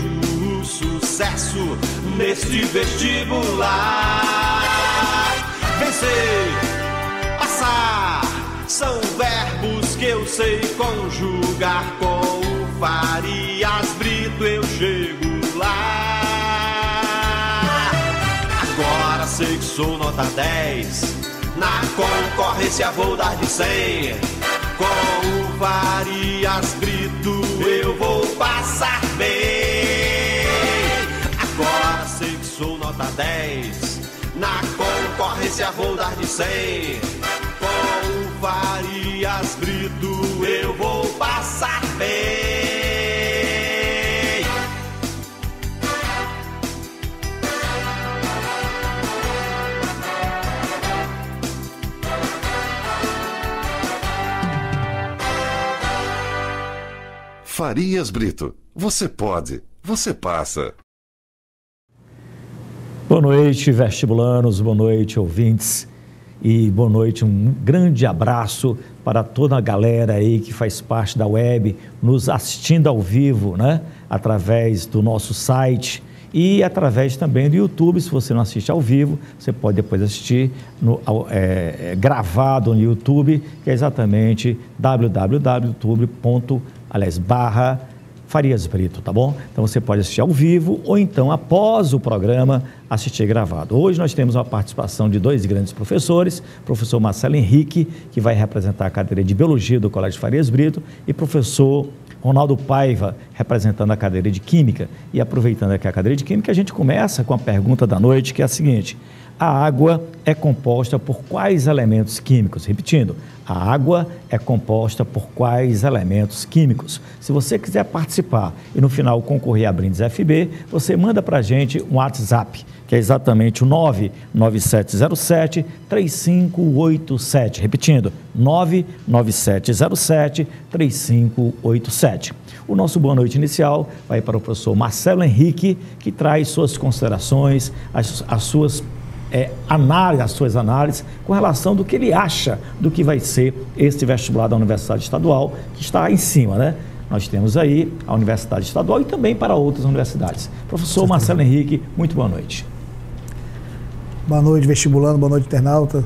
desejo o sucesso neste vestibular. Vencer, passar, são verbos que eu sei conjugar. Com o Farias Brito eu chego lá. Agora sei que sou nota 10, na concorrência vou dar de 100. Com o Farias Brito eu vou passar bem. Agora sei que sou nota 10, na concorrência vou dar de 100. Com o Farias Brito eu vou passar bem. Farias Brito, você pode, você passa. Boa noite, vestibulanos, boa noite, ouvintes. E boa noite, um grande abraço para toda a galera aí que faz parte da web, nos assistindo ao vivo, né? Através do nosso site e através também do YouTube. Se você não assiste ao vivo, você pode depois assistir gravado no YouTube, que é exatamente www.youtube.com/ Farias Brito, tá bom? Então você pode assistir ao vivo ou então após o programa assistir gravado. Hoje nós temos uma participação de dois grandes professores, professor Marcelo Henrique, que vai representar a cadeira de Biologia do Colégio Farias Brito, e professor Ronaldo Paiva, representando a cadeira de Química. E aproveitando aqui a cadeira de Química, a gente começa com a pergunta da noite, que é a seguinte: a água é composta por quais elementos químicos? Repetindo, a água é composta por quais elementos químicos? Se você quiser participar e no final concorrer a brindes FB, você manda para a gente um WhatsApp, que é exatamente o 99707-3587. Repetindo, 99707-3587. O nosso boa noite inicial vai para o professor Marcelo Henrique, que traz suas considerações, as suas análises com relação do que ele acha do que vai ser este vestibular da Universidade Estadual, que está em cima, né? Nós temos aí a Universidade Estadual e também para outras universidades. Professor Marcelo Henrique, muito boa noite. Boa noite, vestibulando, boa noite, internauta.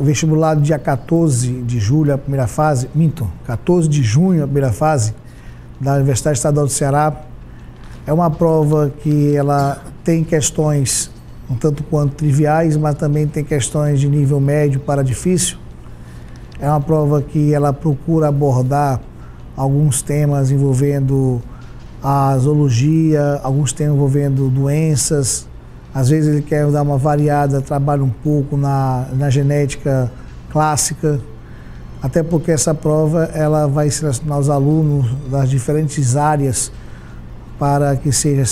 O vestibular do dia 14 de julho, a primeira fase, 14 de junho, a primeira fase, da Universidade Estadual do Ceará, é uma prova que ela tem questões um tanto quanto triviais, mas também tem questões de nível médio para difícil. É uma prova que ela procura abordar alguns temas envolvendo a zoologia, alguns temas envolvendo doenças. Às vezes ele quer dar uma variada, trabalha um pouco na genética clássica, até porque essa prova ela vai selecionar os alunos das diferentes áreas para que seja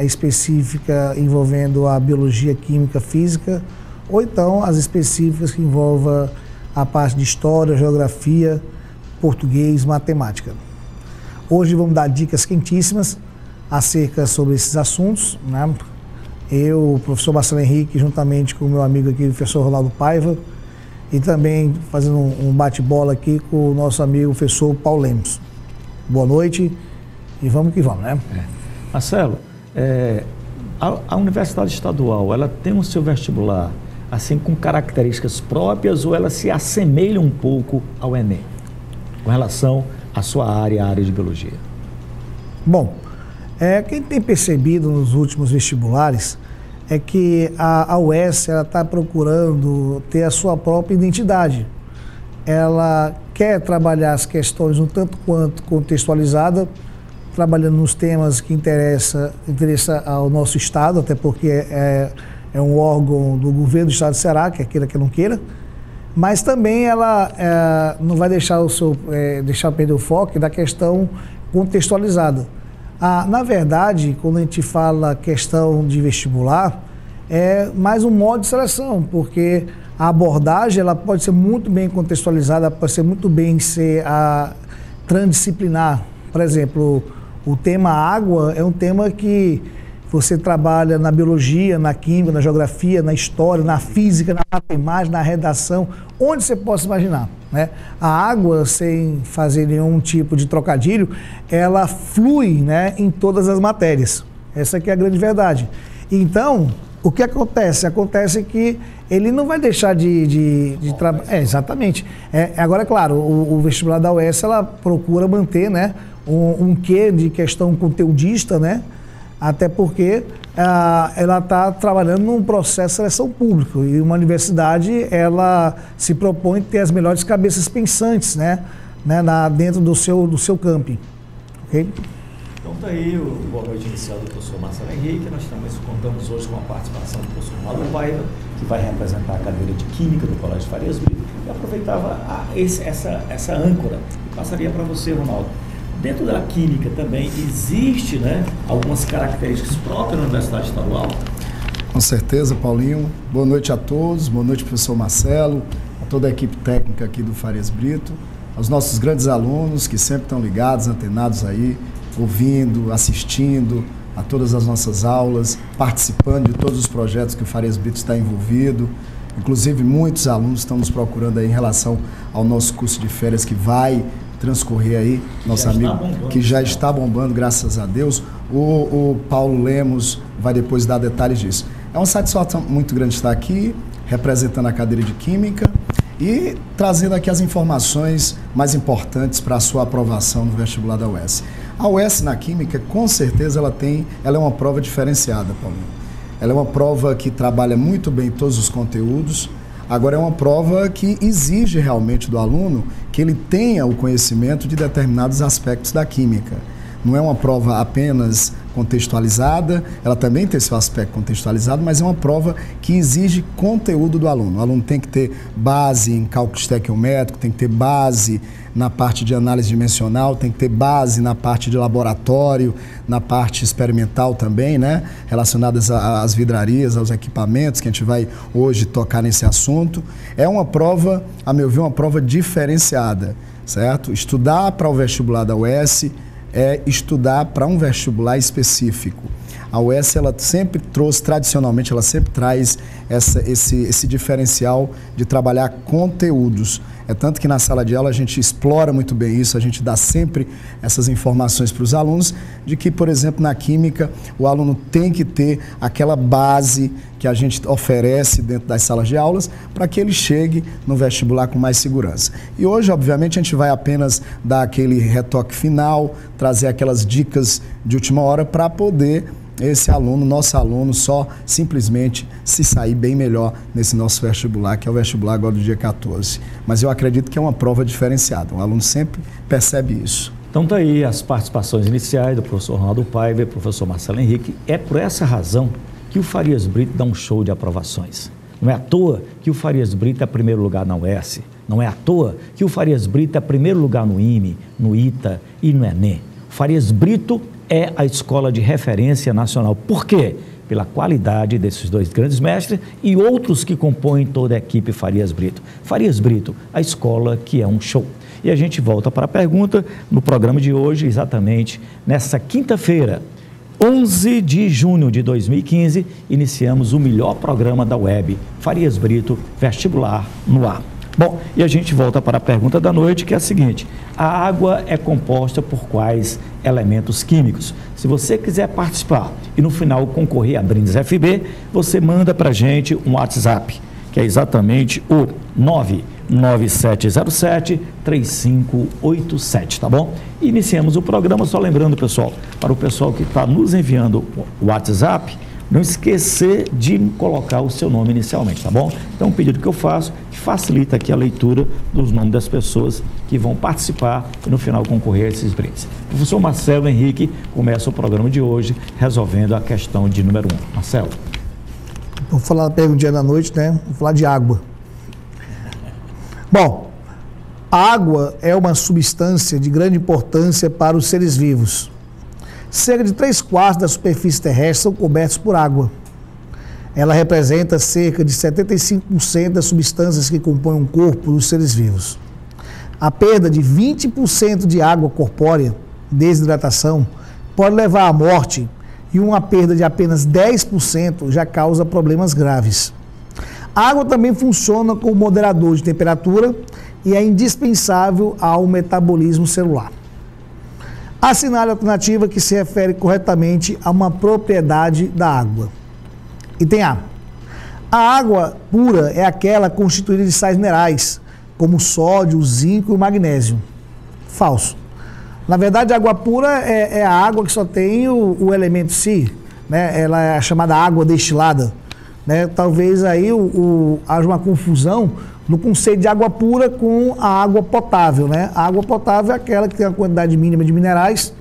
específica envolvendo a biologia, química, física, ou então as específicas que envolvam a parte de história, geografia, português, matemática. Hoje vamos dar dicas quentíssimas acerca sobre esses assuntos, né? Eu, o professor Marcelo Henrique, juntamente com o meu amigo aqui, o professor Ronaldo Paiva, e também fazendo um bate-bola aqui com o nosso amigo, o professor Paulo Lemos. Boa noite. E vamos que vamos, né? Marcelo, a Universidade Estadual, ela tem o seu vestibular, assim, com características próprias, ou ela se assemelha um pouco ao ENEM, com relação à sua área, a área de Biologia? Bom, quem tem percebido nos últimos vestibulares é que a UECE, ela está procurando ter a sua própria identidade. Ela quer trabalhar as questões um tanto quanto contextualizada, trabalhando nos temas que interessa ao nosso Estado, até porque é um órgão do governo do Estado do Ceará, que é queira que não queira, mas também ela não vai deixar perder o foco da questão contextualizada. Na verdade, quando a gente fala questão de vestibular, é mais um modo de seleção, porque a abordagem ela pode ser muito bem contextualizada, pode ser muito bem transdisciplinar. Por exemplo, o tema água é um tema que você trabalha na biologia, na química, na geografia, na história, na física, na matemática, na redação, onde você possa imaginar. né? A água, sem fazer nenhum tipo de trocadilho, ela flui, né, em todas as matérias. Essa aqui é a grande verdade. Então, o que acontece? Acontece que ele não vai deixar de trabalhar. É, exatamente. É, agora, é claro, o vestibular da UECE, ela procura manter, né, um quê de questão conteudista, né? Até porque ela está trabalhando num processo de seleção pública, e uma universidade, ela se propõe ter as melhores cabeças pensantes, né? Dentro do seu camping. Ok? Então está aí o boa noite inicial do professor Marcelo Henrique. Nós contamos hoje com a participação do professor Ronaldo Paiva, que vai representar a cadeira de Química do Colégio Farias Brito, e aproveitava essa âncora e passaria para você, Ronaldo. Dentro da Química também existe, né, algumas características próprias da Universidade Estadual? Com certeza, Paulinho. Boa noite a todos, boa noite, professor Marcelo, a toda a equipe técnica aqui do Farias Brito, aos nossos grandes alunos que sempre estão ligados, antenados aí, ouvindo, assistindo a todas as nossas aulas, participando de todos os projetos que o Farias Brito está envolvido. Inclusive, muitos alunos estão nos procurando aí em relação ao nosso curso de férias que vai transcorrer aí, nosso amigo, que já está bombando, graças a Deus. O Paulo Lemos vai depois dar detalhes disso. É uma satisfação muito grande estar aqui, representando a cadeira de Química e trazendo aqui as informações mais importantes para a sua aprovação no vestibular da UECE. A UECE na Química, com certeza, ela é uma prova diferenciada, Paulinho. Ela é uma prova que trabalha muito bem todos os conteúdos. Agora, é uma prova que exige realmente do aluno que ele tenha o conhecimento de determinados aspectos da química. Não é uma prova apenas contextualizada, ela também tem seu aspecto contextualizado, mas é uma prova que exige conteúdo do aluno. O aluno tem que ter base em cálculo estequiométrico, tem que ter base na parte de análise dimensional, tem que ter base na parte de laboratório, na parte experimental também, né? Relacionadas às vidrarias, aos equipamentos, que a gente vai hoje tocar nesse assunto. É uma prova, a meu ver, uma prova diferenciada, certo? Estudar para o vestibular da UECE é estudar para um vestibular específico. A UECE, ela sempre trouxe, tradicionalmente, ela sempre traz esse diferencial de trabalhar conteúdos. É tanto que na sala de aula a gente explora muito bem isso, a gente dá sempre essas informações para os alunos, de que, por exemplo, na Química, o aluno tem que ter aquela base que a gente oferece dentro das salas de aulas, para que ele chegue no vestibular com mais segurança. E hoje, obviamente, a gente vai apenas dar aquele retoque final, trazer aquelas dicas de última hora para poder esse aluno, nosso aluno, só simplesmente se sair bem melhor nesse nosso vestibular, que é o vestibular agora do dia 14. Mas eu acredito que é uma prova diferenciada, o aluno sempre percebe isso. Então tá aí as participações iniciais do professor Ronaldo Paiva e do professor Marcelo Henrique. É por essa razão que o Farias Brito dá um show de aprovações. Não é à toa que o Farias Brito é primeiro lugar na UECE, não é à toa que o Farias Brito é primeiro lugar no IME, no ITA e no ENEM. O Farias Brito é a escola de referência nacional. Por quê? Pela qualidade desses dois grandes mestres e outros que compõem toda a equipe Farias Brito. Farias Brito, a escola que é um show. E a gente volta para a pergunta no programa de hoje, exatamente nessa quinta-feira, 11 de junho de 2015, iniciamos o melhor programa da web, Farias Brito, Vestibular no Ar. Bom, e a gente volta para a pergunta da noite, que é a seguinte: a água é composta por quais elementos químicos? Se você quiser participar e no final concorrer a brindes FB, você manda para a gente um WhatsApp, que é exatamente o 99707-3587, tá bom? E iniciamos o programa, só lembrando, pessoal, para o pessoal que está nos enviando o WhatsApp, não esquecer de colocar o seu nome inicialmente, tá bom? Então, um pedido que eu faço, que facilita aqui a leitura dos nomes das pessoas que vão participar e no final concorrer a esses brindes. O professor Marcelo Henrique começa o programa de hoje resolvendo a questão de número 1. Marcelo. Vou falar da perguntinha da noite, né? Vou falar de água. Bom, a água é uma substância de grande importância para os seres vivos. Cerca de 3/4 da superfície terrestre são cobertos por água. Ela representa cerca de 75% das substâncias que compõem o corpo dos seres vivos. A perda de 20% de água corpórea, desidratação, pode levar à morte, e uma perda de apenas 10% já causa problemas graves. A água também funciona como moderador de temperatura e é indispensável ao metabolismo celular. Assinale a alternativa que se refere corretamente a uma propriedade da água. Item A. A água pura é aquela constituída de sais minerais, como sódio, zinco e magnésio. Falso. Na verdade, a água pura é a água que só tem o elemento Si, né? Ela é chamada água destilada, né? Talvez aí haja uma confusão no conceito de água pura com a água potável, né? A água potável é aquela que tem a quantidade mínima de minerais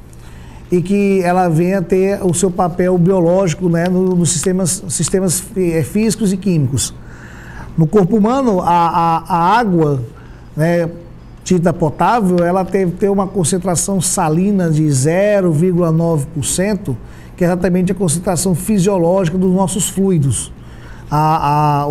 e que ela venha ter o seu papel biológico, né, nos sistemas físicos e químicos. No corpo humano, a água, né, dita potável, ela tem uma concentração salina de 0,9%, que é exatamente a concentração fisiológica dos nossos fluidos.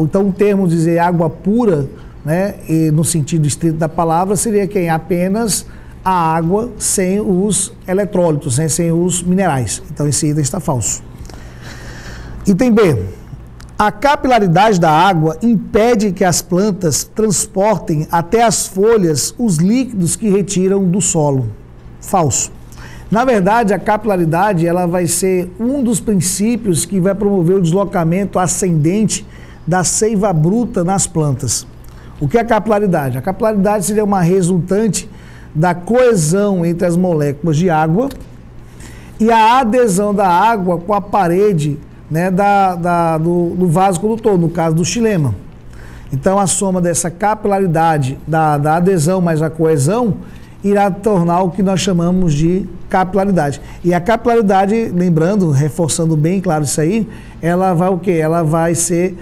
Então, o termo dizer água pura, né, e no sentido estrito da palavra, seria apenas a água sem os eletrólitos, né, sem os minerais. Então, esse item está falso. Item B. A capilaridade da água impede que as plantas transportem até as folhas os líquidos que retiram do solo. Falso. Na verdade, a capilaridade ela vai ser um dos princípios que vai promover o deslocamento ascendente da seiva bruta nas plantas. O que é a capilaridade? A capilaridade seria uma resultante da coesão entre as moléculas de água e a adesão da água com a parede, né, do vaso condutor, no caso do xilema. Então, a soma dessa capilaridade, da adesão mais a coesão, irá tornar o que nós chamamos de capilaridade. E a capilaridade, lembrando, reforçando bem claro isso aí, ela vai o quê? Ela vai ser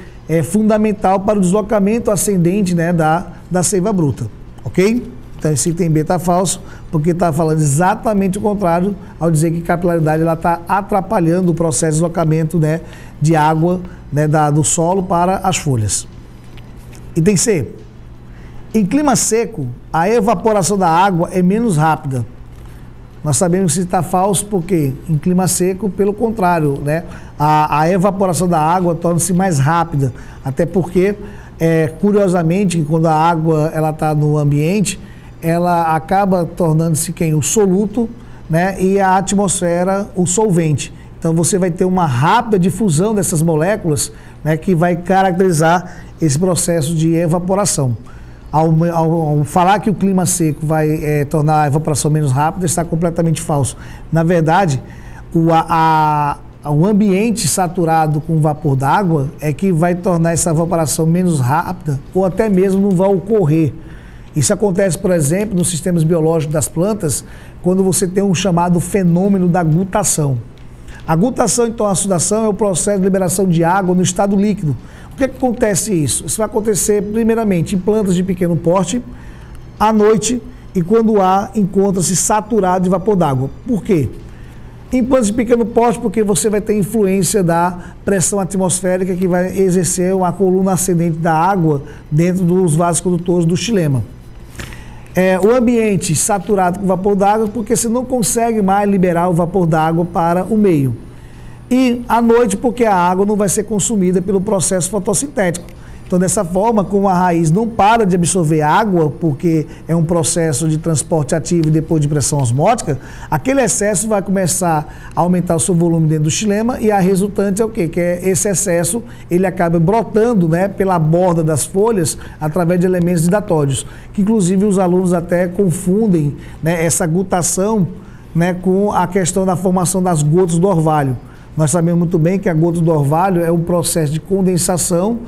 fundamental para o deslocamento ascendente, né, da seiva bruta. Ok? Então, esse item B está falso, porque está falando exatamente o contrário ao dizer que capilaridade está atrapalhando o processo de deslocamento, né, de água, né, do solo para as folhas. Item C. Em clima seco, a evaporação da água é menos rápida. Nós sabemos que isso está falso porque em clima seco, pelo contrário, né, a evaporação da água torna-se mais rápida, até porque, curiosamente, quando a água está no ambiente, ela acaba tornando-se o soluto, né, e a atmosfera o solvente. Então você vai ter uma rápida difusão dessas moléculas, né, que vai caracterizar esse processo de evaporação. Ao falar que o clima seco vai tornar a evaporação menos rápida, está completamente falso. Na verdade, o ambiente saturado com vapor d'água é que vai tornar essa evaporação menos rápida ou até mesmo não vai ocorrer. Isso acontece, por exemplo, nos sistemas biológicos das plantas, quando você tem um chamado fenômeno da glutação. A glutação, então, a sudação é o processo de liberação de água no estado líquido. Por que acontece isso? Isso vai acontecer, primeiramente, em plantas de pequeno porte, à noite, e quando o ar encontra-se saturado de vapor d'água. Por quê? Em plantas de pequeno porte, porque você vai ter influência da pressão atmosférica que vai exercer uma coluna ascendente da água dentro dos vasos condutores do xilema. O ambiente saturado com vapor d'água, porque você não consegue mais liberar o vapor d'água para o meio. E à noite, porque a água não vai ser consumida pelo processo fotossintético. Então, dessa forma, como a raiz não para de absorver água, porque é um processo de transporte ativo e depois de pressão osmótica, aquele excesso vai começar a aumentar o seu volume dentro do xilema e a resultante é o quê? Que é esse excesso, ele acaba brotando, né, pela borda das folhas através de elementos didatódios, que inclusive os alunos até confundem, né, essa glutação, né, com a questão da formação das gotas do orvalho. Nós sabemos muito bem que a gota do orvalho é um processo de condensação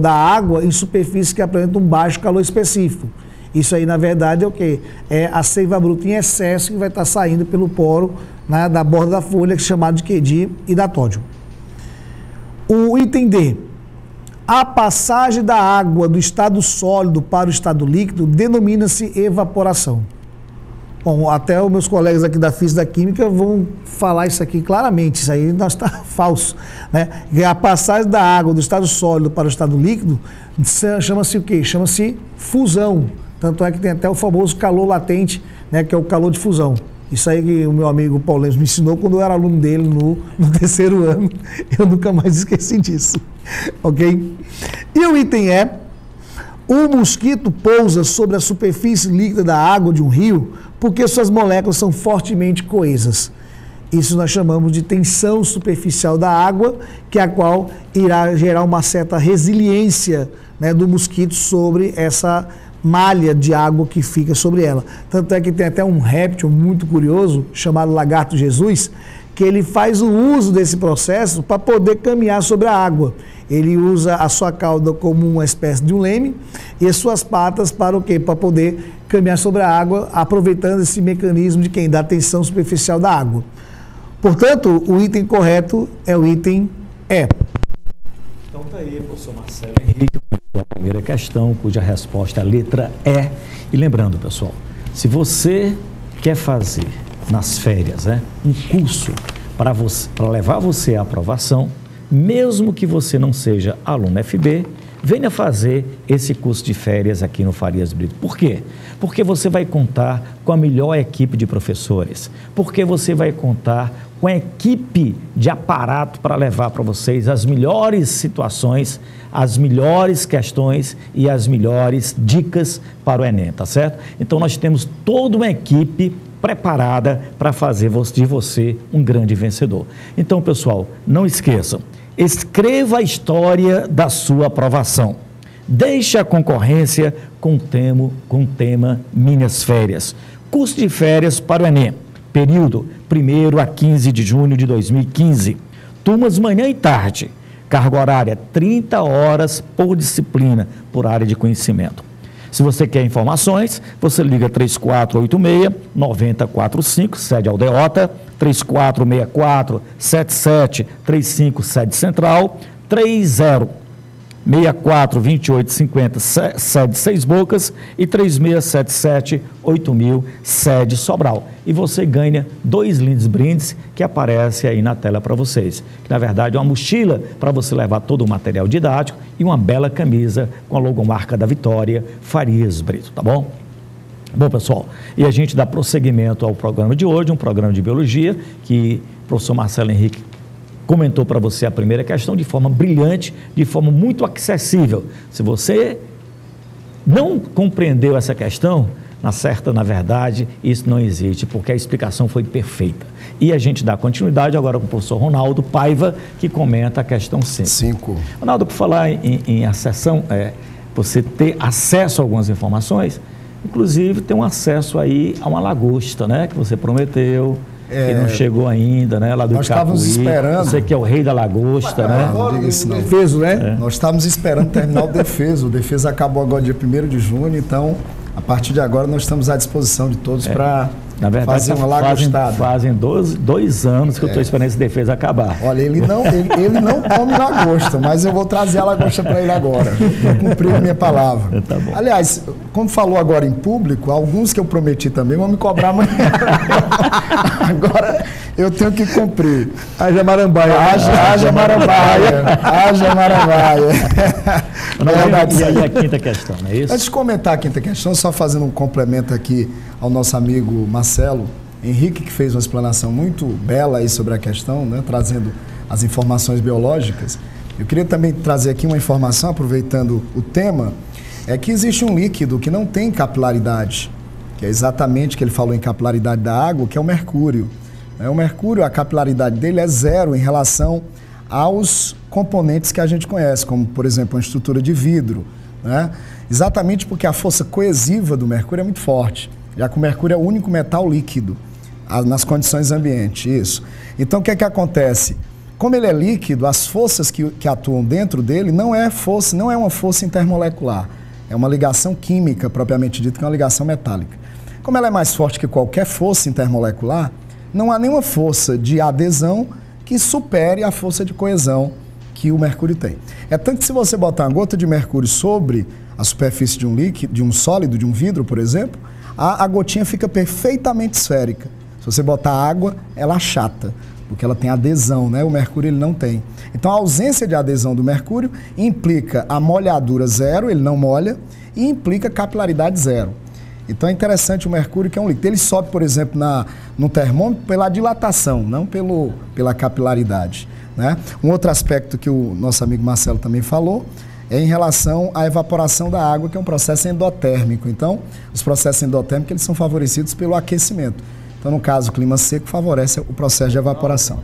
da água em superfície que apresenta um baixo calor específico. Isso aí, na verdade, é o quê? É a seiva bruta em excesso que vai estar saindo pelo poro, né, da borda da folha, que é chamado de quê? De hidatódio. O item D. A passagem da água do estado sólido para o estado líquido denomina-se evaporação. Bom, até os meus colegas aqui da Física e da Química vão falar isso aqui claramente, isso aí está falso, né? A passagem da água do estado sólido para o estado líquido chama-se o quê? Chama-se fusão, tanto é que tem até o famoso calor latente, né, que é o calor de fusão. Isso aí que o meu amigo Paulo Lemos me ensinou quando eu era aluno dele no terceiro ano, eu nunca mais esqueci disso, ok? E o item E. Um mosquito pousa sobre a superfície líquida da água de um rio porque suas moléculas são fortemente coesas. Isso nós chamamos de tensão superficial da água, que é a qual irá gerar uma certa resiliência, né, do mosquito sobre essa malha de água que fica sobre ela. Tanto é que tem até um réptil muito curioso, chamado lagarto Jesus, que ele faz o uso desse processo para poder caminhar sobre a água. Ele usa a sua cauda como uma espécie de um leme e as suas patas para o quê? Para poder caminhar sobre a água, aproveitando esse mecanismo de quem dá tensão superficial da água. Portanto, o item correto é o item E. Então está aí, professor Marcelo Henrique, a primeira questão, cuja resposta é a letra E. E lembrando, pessoal, se você quer fazer nas férias, né, um curso para levar você à aprovação, mesmo que você não seja aluno FB, venha fazer esse curso de férias aqui no Farias Brito. Por quê? Porque você vai contar com a melhor equipe de professores, porque você vai contar com a equipe de aparato para levar para vocês as melhores situações, as melhores questões e as melhores dicas para o Enem, tá certo? Então, nós temos toda uma equipe preparada para fazer de você um grande vencedor. Então, pessoal, não esqueçam. Escreva a história da sua aprovação. Deixe a concorrência com o tema Minhas Férias. Curso de férias para o Enem. Período 1º a 15 de junho de 2015. Turmas manhã e tarde. Carga horária 30 horas por disciplina, por área de conhecimento. Se você quer informações, você liga 3486-9045, sede Aldeota, 3464-7735, Central, 3064-2850, sede Seis Bocas e 3677-8000, sede Sobral. E você ganha 2 lindos brindes que aparecem aí na tela para vocês. Que, na verdade, é uma mochila para você levar todo o material didático e uma bela camisa com a logomarca da Vitória, Farias Brito, tá bom? Bom, pessoal, e a gente dá prosseguimento ao programa de hoje, um programa de biologia que o professor Marcelo Henrique comentou para você a primeira questão de forma brilhante, de forma muito acessível. Se você não compreendeu essa questão, na verdade, isso não existe, porque a explicação foi perfeita. E a gente dá continuidade agora com o professor Ronaldo Paiva, que comenta a questão 5. Ronaldo, por falar em acessão, você ter acesso a algumas informações, inclusive tem um acesso aí a uma lagosta, né, que você prometeu... que não chegou ainda, né? Lá do Nós Capuí. Estávamos esperando. Você que é o rei da lagosta, né? Não diga isso, não. Defeso, né? Nós estávamos esperando terminar o defeso. O defeso acabou agora dia 1º de junho, então, a partir de agora, nós estamos à disposição de todos para fazer uma lagostada. Fazem 2 anos que eu estou esperando esse defeso acabar. Olha, ele não come lagosta, mas eu vou trazer a lagosta para ele agora. Vou cumprir a minha palavra. Tá bom. Aliás, como falou agora em público, alguns que eu prometi também vão me cobrar amanhã. Agora eu tenho que cumprir. Haja marambaia. Haja marambaia. Haja marambaia. E a quinta questão, não é isso? Antes de comentar a quinta questão, só fazendo um complemento aqui ao nosso amigo Marcelo Henrique, que fez uma explanação muito bela aí sobre a questão, né, trazendo as informações biológicas. Eu queria também trazer aqui uma informação, aproveitando o tema, é que existe um líquido que não tem capilaridade, que é exatamente o que ele falou em capilaridade da água, que é o mercúrio. O mercúrio, a capilaridade dele é 0 em relação aos componentes que a gente conhece, como, por exemplo, uma estrutura de vidro, né? Exatamente porque a força coesiva do mercúrio é muito forte, já que o mercúrio é o único metal líquido nas condições ambientes, isso. Então, o que é que acontece? Como ele é líquido, as forças que atuam dentro dele não é uma força intermolecular, é uma ligação química, propriamente dita, que é uma ligação metálica. Como ela é mais forte que qualquer força intermolecular, não há nenhuma força de adesão que supere a força de coesão que o mercúrio tem. É tanto que se você botar uma gota de mercúrio sobre a superfície de um líquido, de um sólido, de um vidro, por exemplo, a gotinha fica perfeitamente esférica. Se você botar água, ela achata, porque ela tem adesão, né? O mercúrio ele não tem. Então, a ausência de adesão do mercúrio implica a molhadura 0, ele não molha, e implica capilaridade 0. Então é interessante o mercúrio, que é um líquido. Ele sobe, por exemplo, no termômetro pela dilatação, não pela capilaridade, né? Um outro aspecto que o nosso amigo Marcelo também falou é em relação à evaporação da água, que é um processo endotérmico. Então, os processos endotérmicos eles são favorecidos pelo aquecimento. Então, no caso, o clima seco favorece o processo de evaporação.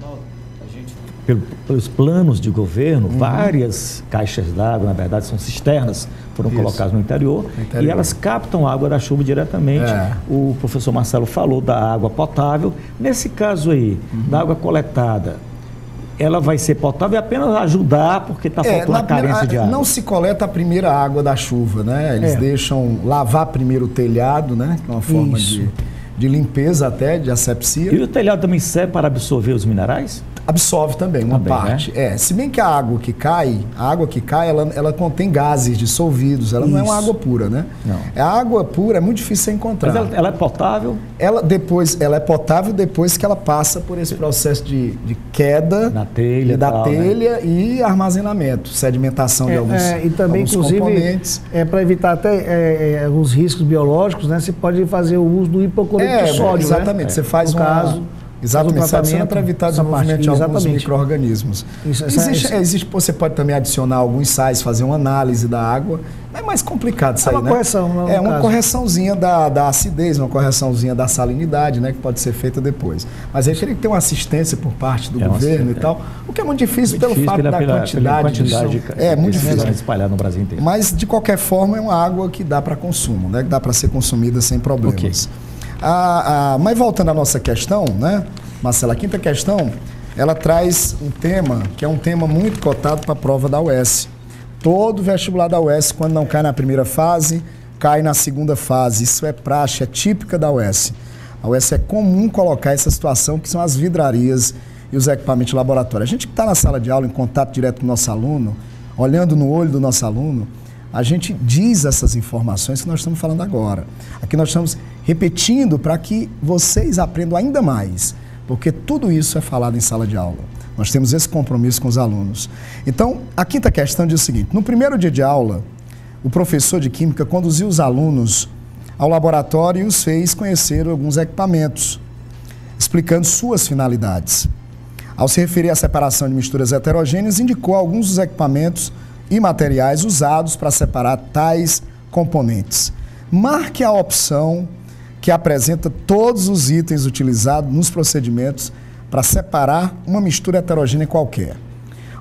Pelos planos de governo, várias caixas d'água, na verdade são cisternas, foram colocadas no interior, e elas captam a água da chuva diretamente. O professor Marcelo falou da água potável. Nesse caso aí, da água coletada, ela vai ser potável e apenas ajudar, porque está faltando a carência de água. Não se coleta a primeira água da chuva, né? Eles deixam lavar primeiro o telhado, né? Que é uma forma de limpeza até, de asepsia. E o telhado também serve para absorver os minerais? Absorve também, uma parte. Né? Se bem que a água que cai, ela contém gases dissolvidos, ela não é uma água pura, né? Não. A água pura é muito difícil de encontrar. Mas ela é potável? Ela é potável depois que ela passa por esse processo de queda na telha, da telha e armazenamento, sedimentação de alguns componentes. E também, inclusive, para evitar até os riscos biológicos, né? Você pode fazer o uso do hipoclorito de sódio, exatamente, né? Você faz no caso... Exatamente, para evitar desenvolvimento de alguns micro-organismos. Você pode também adicionar alguns sais, fazer uma análise da água. É mais complicado isso aí, né? É uma correção. É uma correçãozinha da acidez, uma correçãozinha da salinidade, né? Que pode ser feita depois. Mas aí teria que ter uma assistência por parte do governo e tal. O que é muito difícil pelo fato da quantidade de... É muito difícil. Espalhar no Brasil inteiro. Mas, de qualquer forma, é uma água que dá para consumo, né? Que dá para ser consumida sem problemas. Mas voltando à nossa questão, né, Marcela, a quinta questão, ela traz um tema que é um tema muito cotado para a prova da UECE. Todo vestibular da UECE, quando não cai na primeira fase, cai na segunda fase. Isso é praxe, é típica da UECE. A UECE é comum colocar essa situação, que são as vidrarias e os equipamentos de laboratório. A gente que está na sala de aula, em contato direto com o nosso aluno, olhando no olho do nosso aluno, a gente diz essas informações que nós estamos falando agora. Aqui nós estamos repetindo para que vocês aprendam ainda mais, porque tudo isso é falado em sala de aula. Nós temos esse compromisso com os alunos. Então, a quinta questão diz o seguinte: no primeiro dia de aula, o professor de Química conduziu os alunos ao laboratório e os fez conhecer alguns equipamentos, explicando suas finalidades. Ao se referir à separação de misturas heterogêneas, indicou alguns dos equipamentos e materiais usados para separar tais componentes. Marque a opção que apresenta todos os itens utilizados nos procedimentos para separar uma mistura heterogênea qualquer.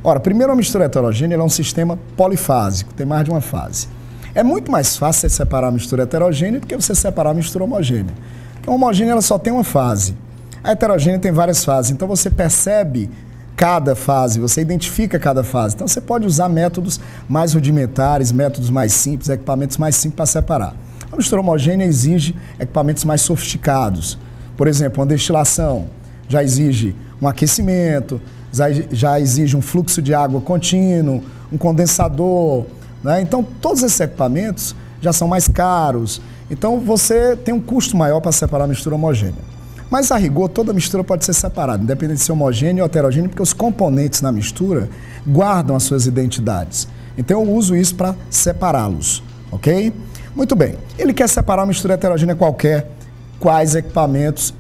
Ora, primeiro, a mistura heterogênea é um sistema polifásico, tem mais de uma fase. É muito mais fácil você separar a mistura heterogênea do que você separar a mistura homogênea. Porque a homogênea ela só tem uma fase. A heterogênea tem várias fases, então você percebe cada fase, você identifica cada fase. Então você pode usar métodos mais rudimentares, métodos mais simples, equipamentos mais simples para separar. A mistura homogênea exige equipamentos mais sofisticados. Por exemplo, uma destilação já exige um aquecimento, já exige um fluxo de água contínuo, um condensador, né? Então todos esses equipamentos já são mais caros. Então você tem um custo maior para separar a mistura homogênea. Mas, a rigor, toda mistura pode ser separada, independente de ser homogênea ou heterogênea, porque os componentes na mistura guardam as suas identidades. Então, eu uso isso para separá-los, ok? Muito bem. Ele quer separar uma mistura heterogênea qualquer. Quais equipamentos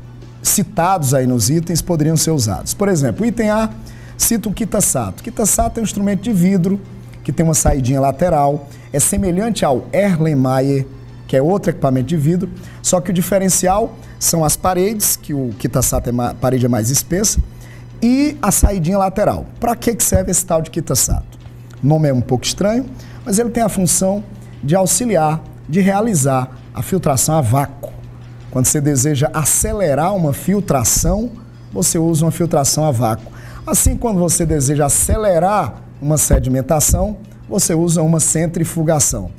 citados aí nos itens poderiam ser usados? Por exemplo, o item A cita o quita-sato. O quita-sato é um instrumento de vidro que tem uma saidinha lateral, é semelhante ao Erlenmeyer, que é outro equipamento de vidro, só que o diferencial são as paredes, que o quita-sato a parede é mais espessa, e a saidinha lateral. Para que serve esse tal de quita-sato? O nome é um pouco estranho, mas ele tem a função de auxiliar, de realizar a filtração a vácuo. Quando você deseja acelerar uma filtração, você usa uma filtração a vácuo. Assim, quando você deseja acelerar uma sedimentação, você usa uma centrifugação.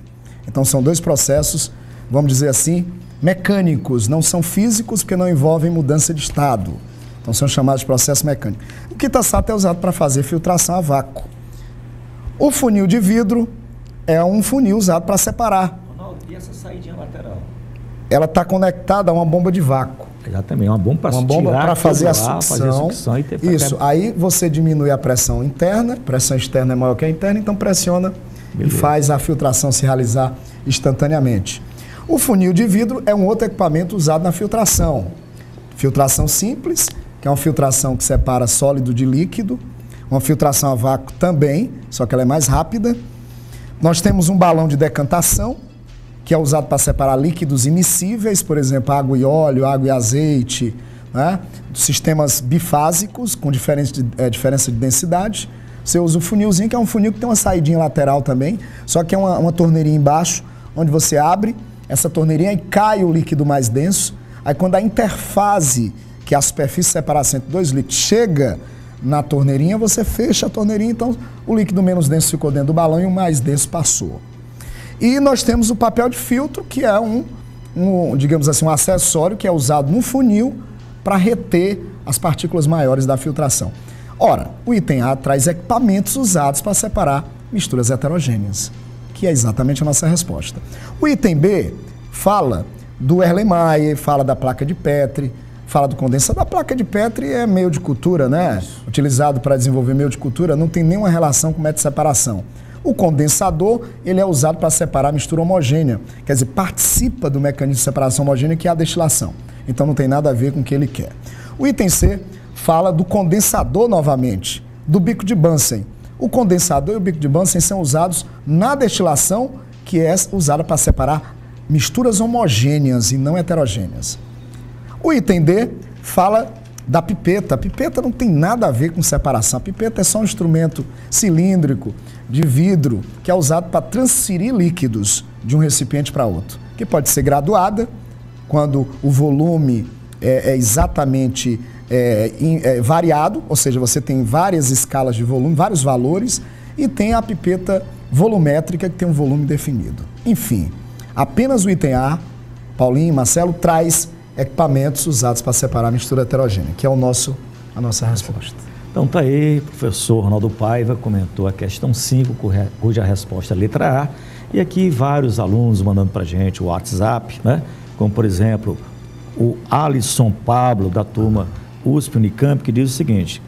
Então, são dois processos, vamos dizer assim, mecânicos, não são físicos, porque não envolvem mudança de estado. Então, são chamados de processo mecânico. O quita-sato é usado para fazer filtração a vácuo. O funil de vidro é um funil usado para separar. Ronaldo, e essa saída lateral? Ela está conectada a uma bomba de vácuo. Exatamente, uma bomba para fazer a sucção. Isso, aí você diminui a pressão interna, pressão externa é maior que a interna, então pressiona e faz a filtração se realizar instantaneamente. O funil de vidro é um outro equipamento usado na filtração. Filtração simples, que é uma filtração que separa sólido de líquido. Uma filtração a vácuo também, só que ela é mais rápida. Nós temos um balão de decantação, que é usado para separar líquidos immiscíveis, por exemplo, água e óleo, água e azeite, né? Sistemas bifásicos, com diferença de densidade. Você usa o funilzinho, que é um funil que tem uma saidinha lateral também, só que é uma torneirinha embaixo, onde você abre essa torneirinha e cai o líquido mais denso. Aí quando a interfase, que é a superfície de separação entre dois líquidos, chega na torneirinha, você fecha a torneirinha, então o líquido menos denso ficou dentro do balão e o mais denso passou. E nós temos o papel de filtro, que é digamos assim, um acessório que é usado no funil para reter as partículas maiores da filtração. Ora, o item A traz equipamentos usados para separar misturas heterogêneas, que é exatamente a nossa resposta. O item B fala do Erlenmeyer, fala da placa de Petri, fala do condensador. A placa de Petri é meio de cultura, né? Utilizado para desenvolver meio de cultura, não tem nenhuma relação com o método de separação. O condensador, ele é usado para separar a mistura homogênea, quer dizer, participa do mecanismo de separação homogênea, que é a destilação. Então não tem nada a ver com o que ele quer. O item C fala do condensador novamente, do bico de Bunsen. O condensador e o bico de Bunsen são usados na destilação, que é usada para separar misturas homogêneas e não heterogêneas. O item D fala da pipeta. A pipeta não tem nada a ver com separação. A pipeta é só um instrumento cilíndrico de vidro que é usado para transferir líquidos de um recipiente para outro, que pode ser graduada, quando o volume é exatamente variado, ou seja, você tem várias escalas de volume, vários valores, e tem a pipeta volumétrica, que tem um volume definido. Enfim, apenas o item A, Paulinho e Marcelo, traz equipamentos usados para separar a mistura heterogênea, que é a nossa resposta. Então tá aí, o professor Ronaldo Paiva comentou a questão 5, cuja resposta é a letra A, e aqui vários alunos mandando para a gente o WhatsApp, né? Como por exemplo, o Alisson Pablo, da turma USP Unicamp, que diz o seguinte: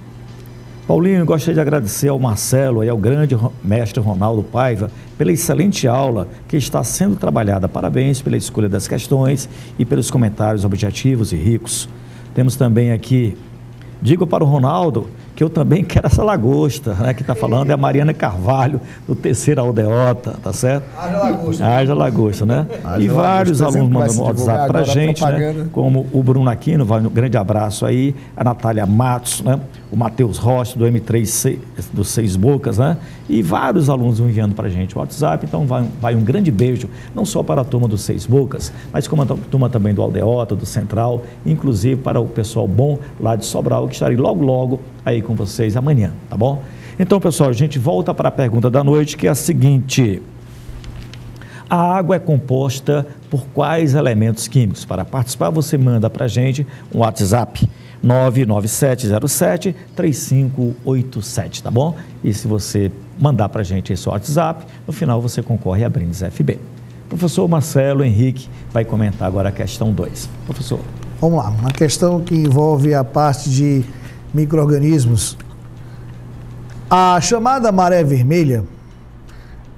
Paulinho, gostaria de agradecer ao Marcelo e ao grande mestre Ronaldo Paiva pela excelente aula que está sendo trabalhada. Parabéns pela escolha das questões e pelos comentários objetivos e ricos. Temos também aqui, digo para o Ronaldo que eu também quero essa lagosta, né? Que está falando é a Mariana Carvalho, do Terceira Aldeota, tá certo? Haja lagosta. Haja lagosta, né? Haja e vários alunos mandam WhatsApp para a gente, né? Como o Bruno Aquino, vai um grande abraço aí, a Natália Matos, né? O Matheus Rocha, do M3C, do Seis Bocas, né? E vários alunos enviando para a gente o WhatsApp. Então vai um grande beijo, não só para a turma do Seis Bocas, mas como a turma também do Aldeota, do Central, inclusive para o pessoal bom lá de Sobral, que estarei logo, logo aí com vocês amanhã, tá bom? Então, pessoal, a gente volta para a pergunta da noite, que é a seguinte: a água é composta por quais elementos químicos? Para participar, você manda para a gente um WhatsApp 99707-3587, tá bom? E se você mandar para a gente esse WhatsApp, no final você concorre a brindes FB. Professor Marcelo Henrique vai comentar agora a questão 2. Professor. Vamos lá, uma questão que envolve a parte de micro-organismos. A chamada maré vermelha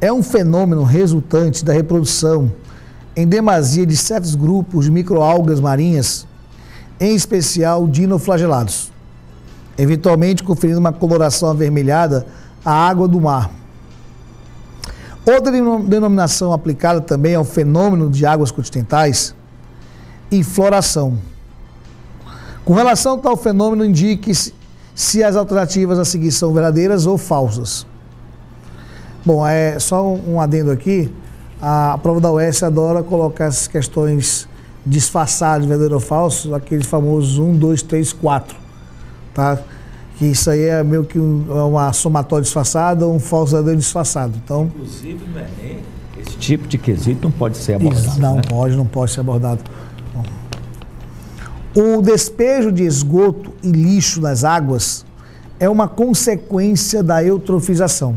é um fenômeno resultante da reprodução em demasia de certos grupos de microalgas marinhas, em especial dinoflagelados, eventualmente conferindo uma coloração avermelhada à água do mar. Outra denominação aplicada também ao fenômeno de águas continentais: infloração. Com relação a tal fenômeno, indique se as alternativas a seguir são verdadeiras ou falsas. Bom, é só um adendo aqui. A prova da UECE adora colocar essas questões disfarçadas, verdadeiro ou falso, aqueles famosos 1, 2, 3, 4. Tá? Que isso aí é meio que uma somatória disfarçada ou um falso verdadeiro disfarçado. Então, inclusive, no ENEM, esse tipo de quesito não pode ser abordado. Não, né? não pode ser abordado. O despejo de esgoto e lixo nas águas é uma consequência da eutrofização.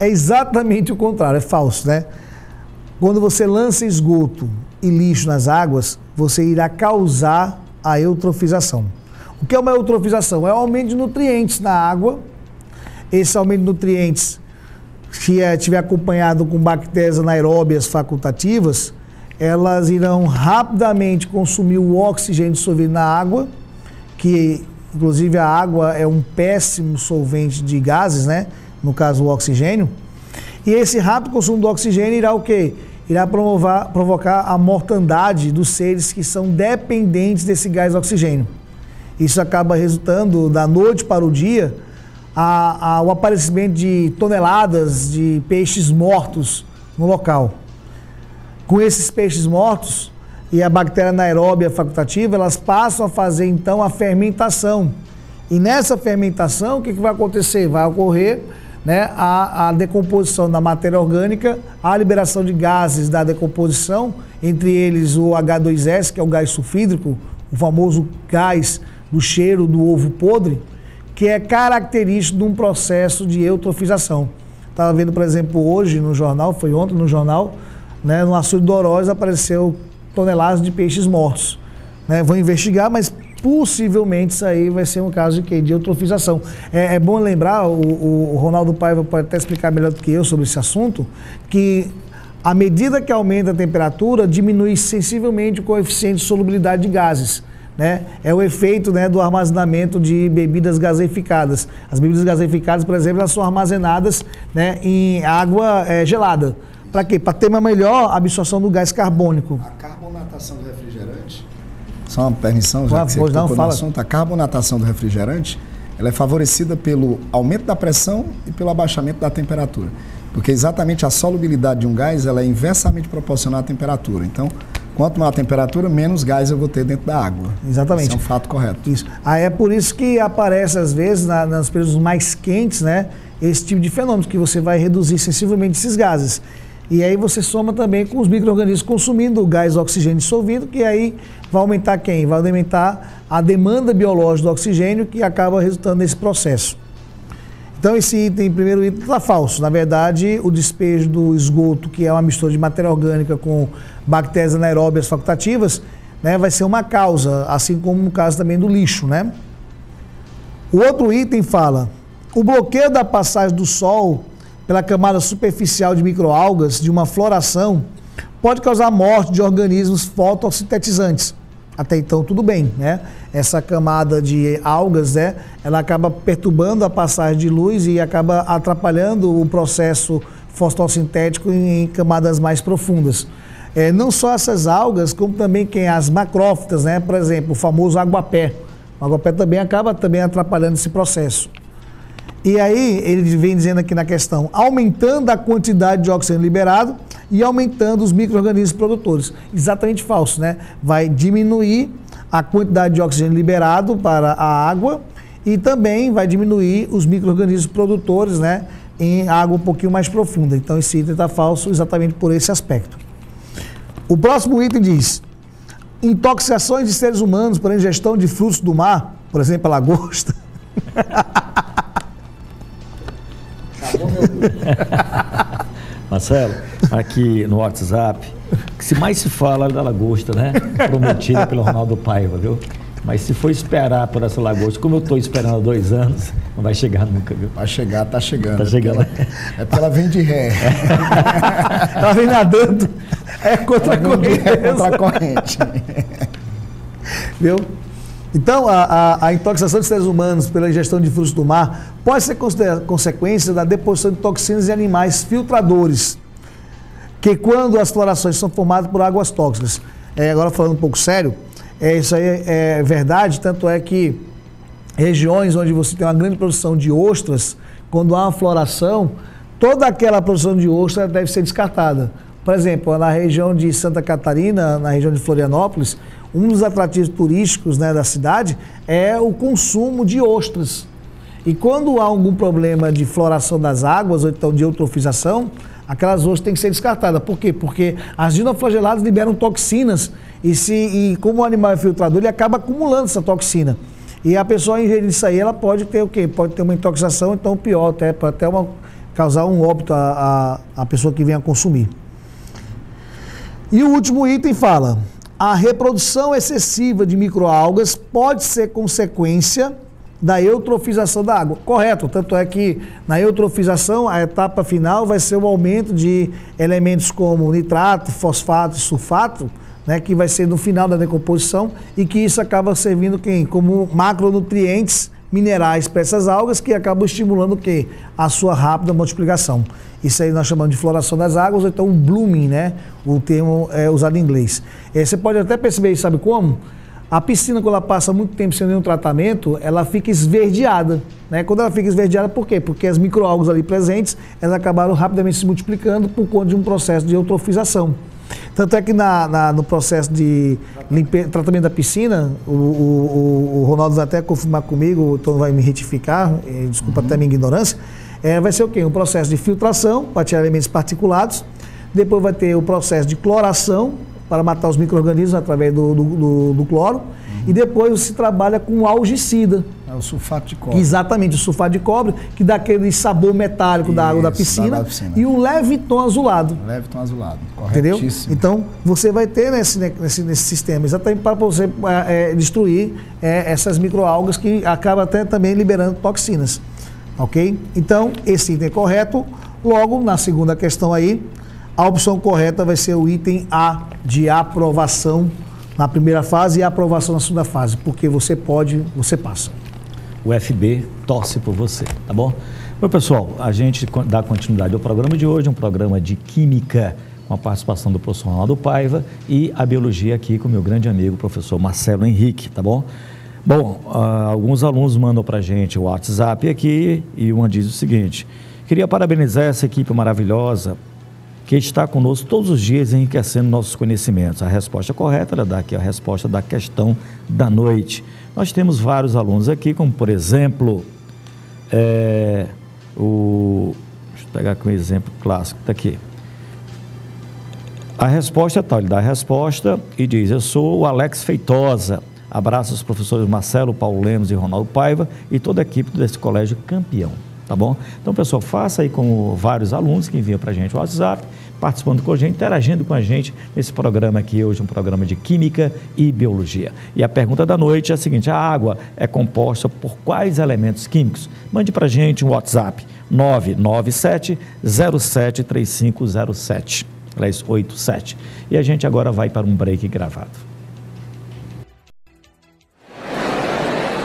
É exatamente o contrário, é falso, né? Quando você lança esgoto e lixo nas águas, você irá causar a eutrofização. O que é uma eutrofização? É o aumento de nutrientes na água. Esse aumento de nutrientes, se estiver acompanhado com bactérias anaeróbias facultativas, elas irão rapidamente consumir o oxigênio dissolvido na água, que inclusive a água é um péssimo solvente de gases, né? No caso o oxigênio, E esse rápido consumo do oxigênio irá o quê? Irá provocar a mortandade dos seres que são dependentes desse gás oxigênio. Isso acaba resultando, da noite para o dia, o aparecimento de toneladas de peixes mortos no local. Com esses peixes mortos e a bactéria anaeróbia facultativa, elas passam a fazer então a fermentação. E nessa fermentação, o que vai acontecer? Vai ocorrer, né, a decomposição da matéria orgânica, a liberação de gases da decomposição, entre eles o H2S, que é o gás sulfídrico, o famoso gás do cheiro do ovo podre, que é característico de um processo de eutrofização. Estava vendo, por exemplo, hoje no jornal, foi ontem no jornal, né, no açude do Oroz apareceu toneladas de peixes mortos. Né? Vou investigar, mas possivelmente isso aí vai ser um caso de quê? De eutrofização. É bom lembrar, o Ronaldo Paiva pode até explicar melhor do que eu sobre esse assunto, que à medida que aumenta a temperatura, diminui sensivelmente o coeficiente de solubilidade de gases. Né? É o efeito, né, do armazenamento de bebidas gaseificadas. As bebidas gaseificadas, por exemplo, elas são armazenadas, né, em água gelada. Para quê? Para ter uma melhor absorção do gás carbônico. A carbonatação do refrigerante, só uma permissão, já que você tocou no assunto, a carbonatação do refrigerante, ela é favorecida pelo aumento da pressão e pelo abaixamento da temperatura. Porque exatamente a solubilidade de um gás, ela é inversamente proporcional à temperatura. Então, quanto maior a temperatura, menos gás eu vou ter dentro da água. Exatamente. Esse é um fato correto. Isso. Aí é por isso que aparece, às vezes, nas períodos mais quentes, né, esse tipo de fenômeno, que você vai reduzir sensivelmente esses gases. E aí você soma também com os micro-organismos consumindo o gás oxigênio dissolvido, que aí vai aumentar quem? Vai aumentar a demanda biológica do oxigênio, que acaba resultando nesse processo. Então esse item, primeiro item, está falso. Na verdade, o despejo do esgoto, que é uma mistura de matéria orgânica com bactérias anaeróbias facultativas, né, vai ser uma causa, assim como no caso também do lixo, né? O outro item fala, o bloqueio da passagem do sol pela camada superficial de microalgas, de uma floração, pode causar a morte de organismos fotossintetizantes. Até então tudo bem, né? Essa camada de algas, né, ela acaba perturbando a passagem de luz e acaba atrapalhando o processo fotossintético em camadas mais profundas. Não só essas algas, como também as macrófitas, né? Por exemplo, o famoso aguapé. O aguapé também acaba atrapalhando esse processo. E aí, ele vem dizendo aqui na questão, aumentando a quantidade de oxigênio liberado e aumentando os micro-organismos produtores. Exatamente falso, né? Vai diminuir a quantidade de oxigênio liberado para a água e também vai diminuir os micro-organismos produtores, né, em água um pouquinho mais profunda. Então, esse item está falso exatamente por esse aspecto. O próximo item diz, intoxicações de seres humanos por ingestão de frutos do mar, por exemplo, a lagosta. Marcelo, aqui no WhatsApp, que se mais se fala da lagosta, né? Prometida pelo Ronaldo Paiva, viu? Mas se for esperar por essa lagosta, como eu estou esperando há 2 anos, não vai chegar nunca, viu? Vai chegar, tá chegando. Tá chegando. É porque ela vem de ré. Ela vem nadando. É contra a corrente. É contra a corrente. Viu? Então, a intoxicação de seres humanos pela ingestão de frutos do mar pode ser consequência da deposição de toxinas em animais filtradores, que quando as florações são formadas por águas tóxicas. Agora falando um pouco sério, isso aí é verdade, tanto é que regiões onde você tem uma grande produção de ostras, quando há uma floração, toda aquela produção de ostra deve ser descartada. Por exemplo, na região de Santa Catarina, na região de Florianópolis, um dos atrativos turísticos, né, da cidade é o consumo de ostras. E quando há algum problema de floração das águas, ou então de eutrofização, aquelas ostras têm que ser descartadas. Por quê? Porque as dinoflageladas liberam toxinas e como o animal é filtrador, ele acaba acumulando essa toxina. E a pessoa ingerindo isso aí, ela pode ter o quê? Pode ter uma intoxicação, então pior, até causar um óbito à pessoa que venha consumir. E o último item fala, a reprodução excessiva de microalgas pode ser consequência da eutrofização da água. Correto, tanto é que na eutrofização a etapa final vai ser o aumento de elementos como nitrato, fosfato e sulfato, né, que vai ser no final da decomposição e que isso acaba servindo como macronutrientes minerais para essas algas que acabam estimulando o quê? A sua rápida multiplicação. Isso aí nós chamamos de floração das águas, ou então blooming, né? O termo é usado em inglês. Você pode até perceber isso, sabe como? A piscina, quando ela passa muito tempo sem nenhum tratamento, ela fica esverdeada, né? Quando ela fica esverdeada, por quê? Porque as microalgas ali presentes, elas acabaram rapidamente se multiplicando por conta de um processo de eutrofização. Tanto é que no processo de tratamento da piscina, o Ronaldo vai até confirmar comigo, o Tom vai me retificar, desculpa até a minha ignorância, vai ser o quê? Um processo de filtração para tirar elementos particulados, depois vai ter o processo de cloração para matar os micro-organismos através do cloro, e depois se trabalha com algicida. É o sulfato de cobre. Exatamente, o sulfato de cobre, que dá aquele sabor metálico da água da piscina, e o leve tom azulado. Leve tom azulado, corretíssimo. Entendeu? Então, você vai ter nesse sistema, exatamente para você destruir essas microalgas que acabam até também liberando toxinas. Ok? Então, esse item é correto. Logo, na segunda questão aí, a opção correta vai ser o item A, de aprovação na primeira fase e aprovação na segunda fase, porque você pode, você passa. O FB torce por você, tá bom? Bom, pessoal, a gente dá continuidade ao programa de hoje, um programa de Química, com a participação do professor Ronaldo Paiva, e a Biologia aqui com o meu grande amigo, professor Marcelo Henrique, tá bom? Bom, alguns alunos mandam pra gente o WhatsApp aqui, e uma diz o seguinte: queria parabenizar essa equipe maravilhosa, que está conosco todos os dias enriquecendo nossos conhecimentos. A resposta correta, ela dá aqui a resposta da questão da noite. Nós temos vários alunos aqui, como por exemplo, deixa eu pegar aqui um exemplo clássico, está aqui. A resposta é tal, ele dá a resposta e diz: eu sou o Alex Feitosa, abraço os professores Marcelo, Paulo Lemos e Ronaldo Paiva e toda a equipe desse colégio campeão. Tá bom? Então, pessoal, faça aí com vários alunos que enviam para a gente o WhatsApp, participando com a gente, interagindo com a gente nesse programa aqui hoje, um programa de Química e Biologia. E a pergunta da noite é a seguinte: a água é composta por quais elementos químicos? Mande para a gente um WhatsApp, 997-073507, 387. E a gente agora vai para um break gravado.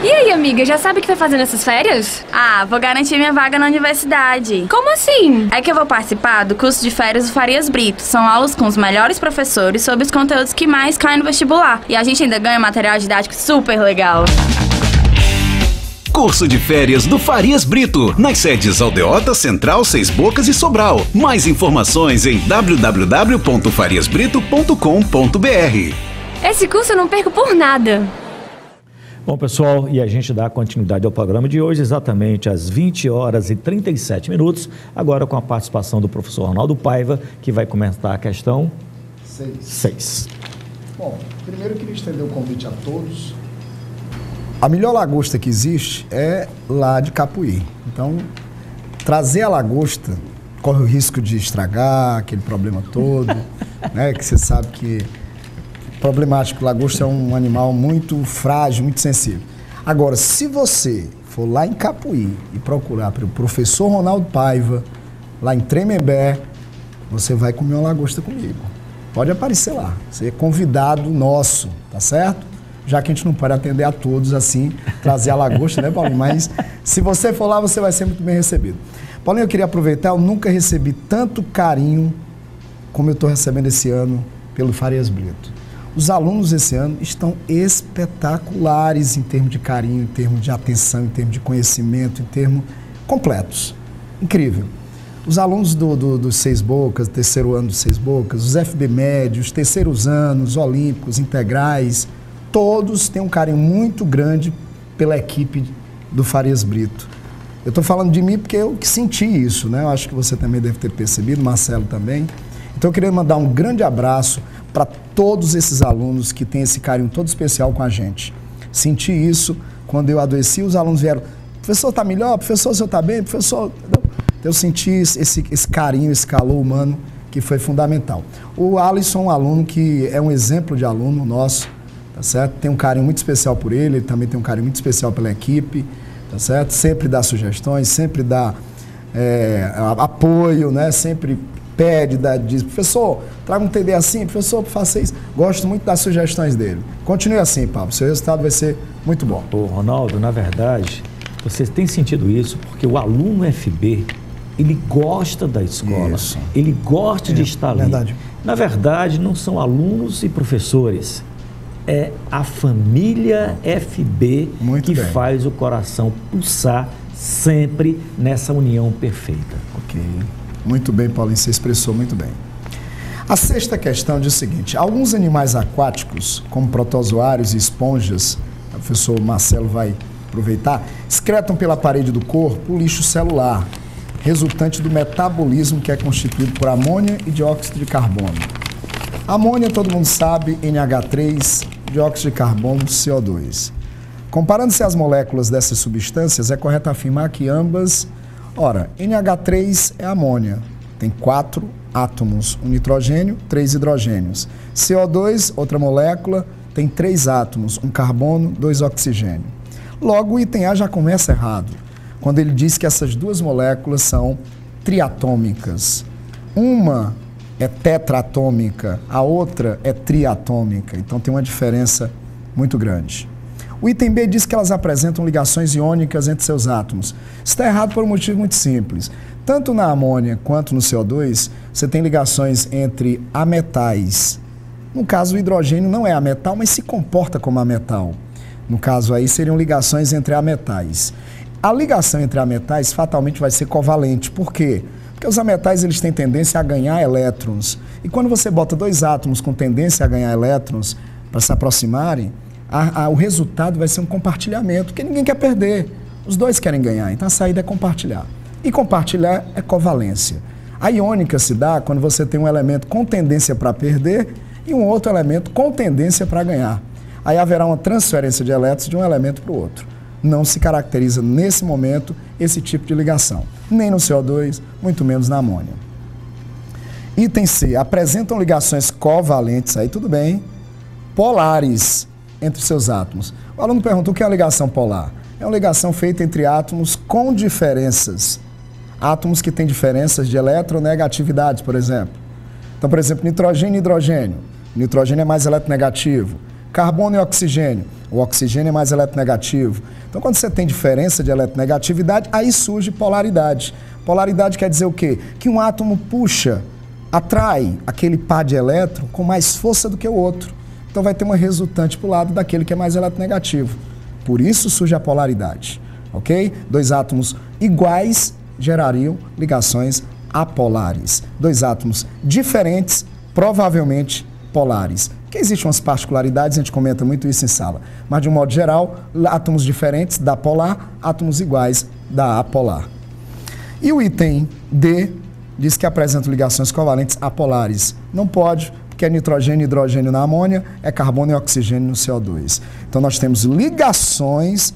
E aí, amiga, já sabe o que vai fazer nessas férias? Ah, vou garantir minha vaga na universidade. Como assim? É que eu vou participar do curso de férias do Farias Brito. São aulas com os melhores professores sobre os conteúdos que mais caem no vestibular. E a gente ainda ganha material didático super legal. Curso de férias do Farias Brito, nas sedes Aldeota, Central, Seis Bocas e Sobral. Mais informações em www.fariasbrito.com.br. Esse curso eu não perco por nada. Bom, pessoal, e a gente dá continuidade ao programa de hoje, exatamente às 20h37, agora com a participação do professor Ronaldo Paiva, que vai comentar a questão 6. Bom, primeiro eu queria estender um convite a todos. A melhor lagosta que existe é lá de Capuí. Então, trazer a lagosta corre o risco de estragar aquele problema todo, né, que você sabe que problemático. Lagosta é um animal muito frágil, muito sensível. Agora, se você for lá em Capuí e procurar pelo professor Ronaldo Paiva, lá em Tremembé, você vai comer uma lagosta comigo. Pode aparecer lá. Você é convidado nosso, tá certo? Já que a gente não pode atender a todos assim, trazer a lagosta, né, Paulinho? Mas se você for lá, você vai ser muito bem recebido. Paulinho, eu queria aproveitar, eu nunca recebi tanto carinho como eu estou recebendo esse ano pelo Farias Brito. Os alunos esse ano estão espetaculares em termos de carinho, em termos de atenção, em termos de conhecimento, em termos completos. Incrível. Os alunos dos Seis Bocas, terceiro ano dos Seis Bocas, os FB médios, terceiros anos, olímpicos, integrais, todos têm um carinho muito grande pela equipe do Farias Brito. Eu estou falando de mim porque eu que senti isso, né? Eu acho que você também deve ter percebido, Marcelo também. Então eu queria mandar um grande abraço para todos esses alunos que têm esse carinho todo especial com a gente. Senti isso quando eu adoeci, os alunos vieram: professor, está melhor? Professor, o senhor está bem? Professor... Eu senti esse carinho, esse calor humano que foi fundamental. O Alisson é um aluno que é um exemplo de aluno nosso, tá certo? Tem um carinho muito especial por ele, ele também tem um carinho muito especial pela equipe, tá certo? Sempre dá sugestões, sempre dá apoio, né? Sempre pede, diz: professor, traga um TD assim, professor, faça isso. Gosto muito das sugestões dele. Continue assim, Pablo, seu resultado vai ser muito bom. Ô, Ronaldo, na verdade, Você tem sentido isso porque o aluno FB, ele gosta da escola, isso. Ele gosta de estar ali. Verdade. Na verdade, não são alunos e professores, é a família FB muito que bem. Faz o coração pulsar sempre nessa união perfeita. Ok. Muito bem, Paulinho, você expressou muito bem. A sexta questão diz o seguinte: alguns animais aquáticos, como protozoários e esponjas, o professor Marcelo vai aproveitar, excretam pela parede do corpo o lixo celular, resultante do metabolismo que é constituído por amônia e dióxido de carbono. Amônia, todo mundo sabe, NH3, dióxido de carbono, CO2. Comparando-se as moléculas dessas substâncias, é correto afirmar que ambas... Ora, NH3 é amônia, tem 4 átomos, um nitrogênio, 3 hidrogênios. CO2, outra molécula, tem 3 átomos, um carbono, 2 oxigênio. Logo, o item A já começa errado, quando ele diz que essas duas moléculas são triatômicas. Uma é tetraatômica, a outra é triatômica, então tem uma diferença muito grande. O item B diz que elas apresentam ligações iônicas entre seus átomos. Está errado por um motivo muito simples. Tanto na amônia quanto no CO2, você tem ligações entre ametais. No caso, o hidrogênio não é ametal, mas se comporta como ametal. No caso aí, seriam ligações entre ametais. A ligação entre ametais fatalmente vai ser covalente. Por quê? Porque os ametais eles têm tendência a ganhar elétrons. E quando você bota dois átomos com tendência a ganhar elétrons para se aproximarem, o resultado vai ser um compartilhamento, porque ninguém quer perder. Os dois querem ganhar, então a saída é compartilhar. E compartilhar é covalência. A iônica se dá quando você tem um elemento com tendência para perder e um outro elemento com tendência para ganhar. Aí haverá uma transferência de elétrons de um elemento para o outro. Não se caracteriza, nesse momento, esse tipo de ligação. Nem no CO2, muito menos na amônia. Item C. Apresentam ligações covalentes, aí tudo bem, polares entre seus átomos. O aluno perguntou o que é a ligação polar. É uma ligação feita entre átomos com diferenças. Átomos que têm diferenças de eletronegatividade, por exemplo. Então, por exemplo, nitrogênio e hidrogênio. O nitrogênio é mais eletronegativo. Carbono e oxigênio. O oxigênio é mais eletronegativo. Então, quando você tem diferença de eletronegatividade, aí surge polaridade. Polaridade quer dizer o quê? Que um átomo puxa, atrai aquele par de elétron com mais força do que o outro. Então vai ter uma resultante para o lado daquele que é mais eletronegativo. Por isso surge a polaridade, ok? Dois átomos iguais gerariam ligações apolares. Dois átomos diferentes, provavelmente polares. Porque existem umas particularidades, a gente comenta muito isso em sala. Mas de um modo geral, átomos diferentes dá polar, átomos iguais dá apolar. E o item D diz que apresenta ligações covalentes apolares. Não pode... que é nitrogênio e hidrogênio na amônia, é carbono e oxigênio no CO2. Então, nós temos ligações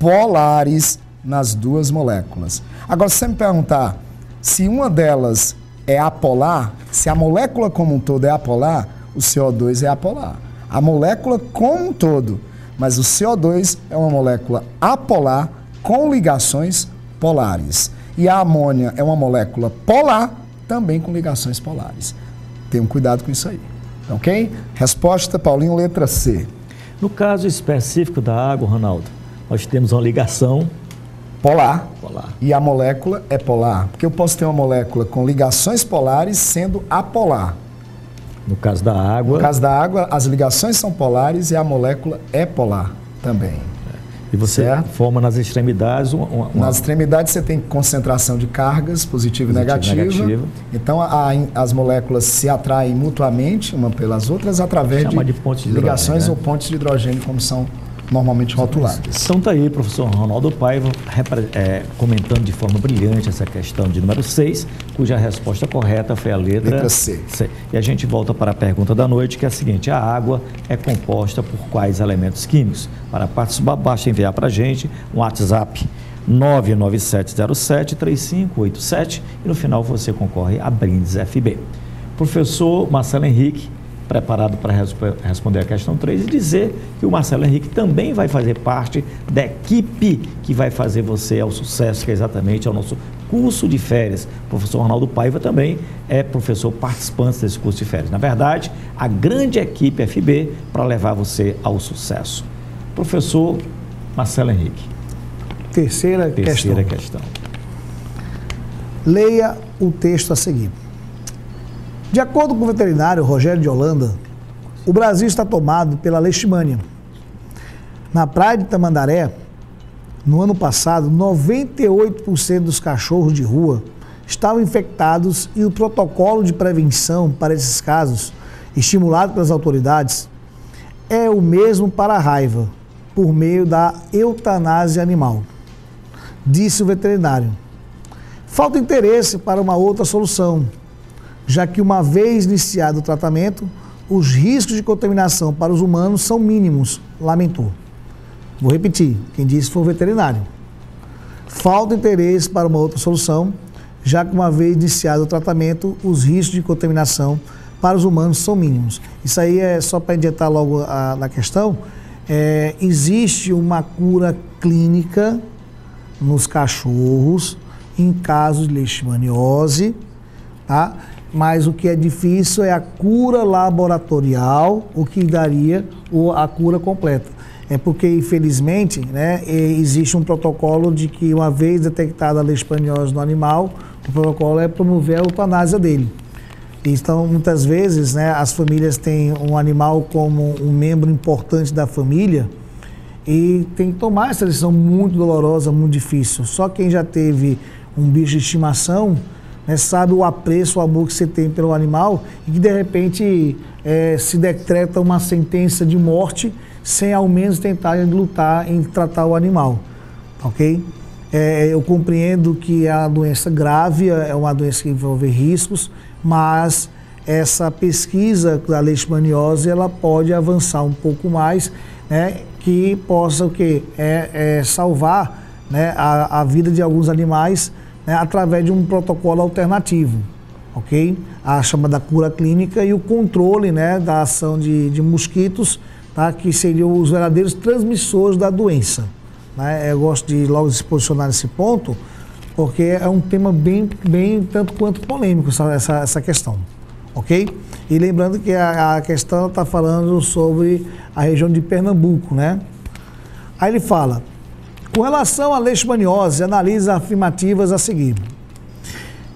polares nas duas moléculas. Agora, se você me perguntar se uma delas é apolar, se a molécula como um todo é apolar, o CO2 é apolar. A molécula como um todo, mas o CO2 é uma molécula apolar com ligações polares. E a amônia é uma molécula polar, também com ligações polares. Tenham cuidado com isso aí, ok? Resposta, Paulinho, letra C. No caso específico da água, Ronaldo, nós temos uma ligação polar. E a molécula é polar, porque eu posso ter uma molécula com ligações polares sendo apolar. No caso da água... No caso da água, as ligações são polares e a molécula é polar também. E você forma nas extremidades... Nas extremidades você tem concentração de cargas, positiva e negativa. Então, as moléculas se atraem mutuamente, uma pelas outras, através de ligações ou pontes de hidrogênio, como são normalmente rotuladas. Então, está aí, professor Ronaldo Paiva, comentando de forma brilhante essa questão de número 6, cuja resposta correta foi a letra C. E a gente volta para a pergunta da noite, que é a seguinte: a água é composta por quais elementos químicos? Para participar, basta enviar para a gente um WhatsApp 997073587 e no final você concorre a brindes FB. Professor Marcelo Henrique, preparado para responder a questão 3 e dizer que o Marcelo Henrique também vai fazer parte da equipe que vai fazer você ao sucesso, que é exatamente o nosso curso de férias. O professor Ronaldo Paiva também é professor participante desse curso de férias. Na verdade, a grande equipe FB para levar você ao sucesso. Professor Marcelo Henrique, Terceira questão. Leia o texto a seguir. De acordo com o veterinário Rogério de Holanda, o Brasil está tomado pela leishmania. Na praia de Tamandaré, no ano passado, 98% dos cachorros de rua estavam infectados e o protocolo de prevenção para esses casos, estimulado pelas autoridades, é o mesmo para a raiva, por meio da eutanásia animal, disse o veterinário. Falta interesse para uma outra solução, já que uma vez iniciado o tratamento, os riscos de contaminação para os humanos são mínimos, lamentou. Vou repetir, quem disse foi o veterinário. Falta interesse para uma outra solução, já que uma vez iniciado o tratamento, os riscos de contaminação para os humanos são mínimos. Isso aí é só para adiantar logo na questão. Existe uma cura clínica nos cachorros em casos de leishmaniose, tá? Mas o que é difícil é a cura laboratorial, o que daria a cura completa. É porque, infelizmente, né, existe um protocolo de que, uma vez detectada a leishmaniose no animal, o protocolo é promover a eutanásia dele. Então, muitas vezes, né, as famílias têm um animal como um membro importante da família e tem que tomar essa decisão muito dolorosa, muito difícil. Só quem já teve um bicho de estimação, né, sabe o apreço, o amor que você tem pelo animal e que, de repente, se decreta uma sentença de morte sem ao menos tentar lutar em tratar o animal, ok? Eu compreendo que é uma doença grave, é uma doença que envolve riscos, mas essa pesquisa da leishmaniose, ela pode avançar um pouco mais, né, que possa o quê? Salvar, né, a vida de alguns animais, né, através de um protocolo alternativo, ok? A chamada cura clínica e o controle, né, da ação de mosquitos, tá, que seriam os verdadeiros transmissores da doença, né? Eu gosto de logo se posicionar nesse ponto, porque é um tema bem tanto quanto polêmico essa questão, ok? E lembrando que a questão está falando sobre a região de Pernambuco, né? Aí ele fala, com relação à leishmaniose, analisa afirmativas a seguir.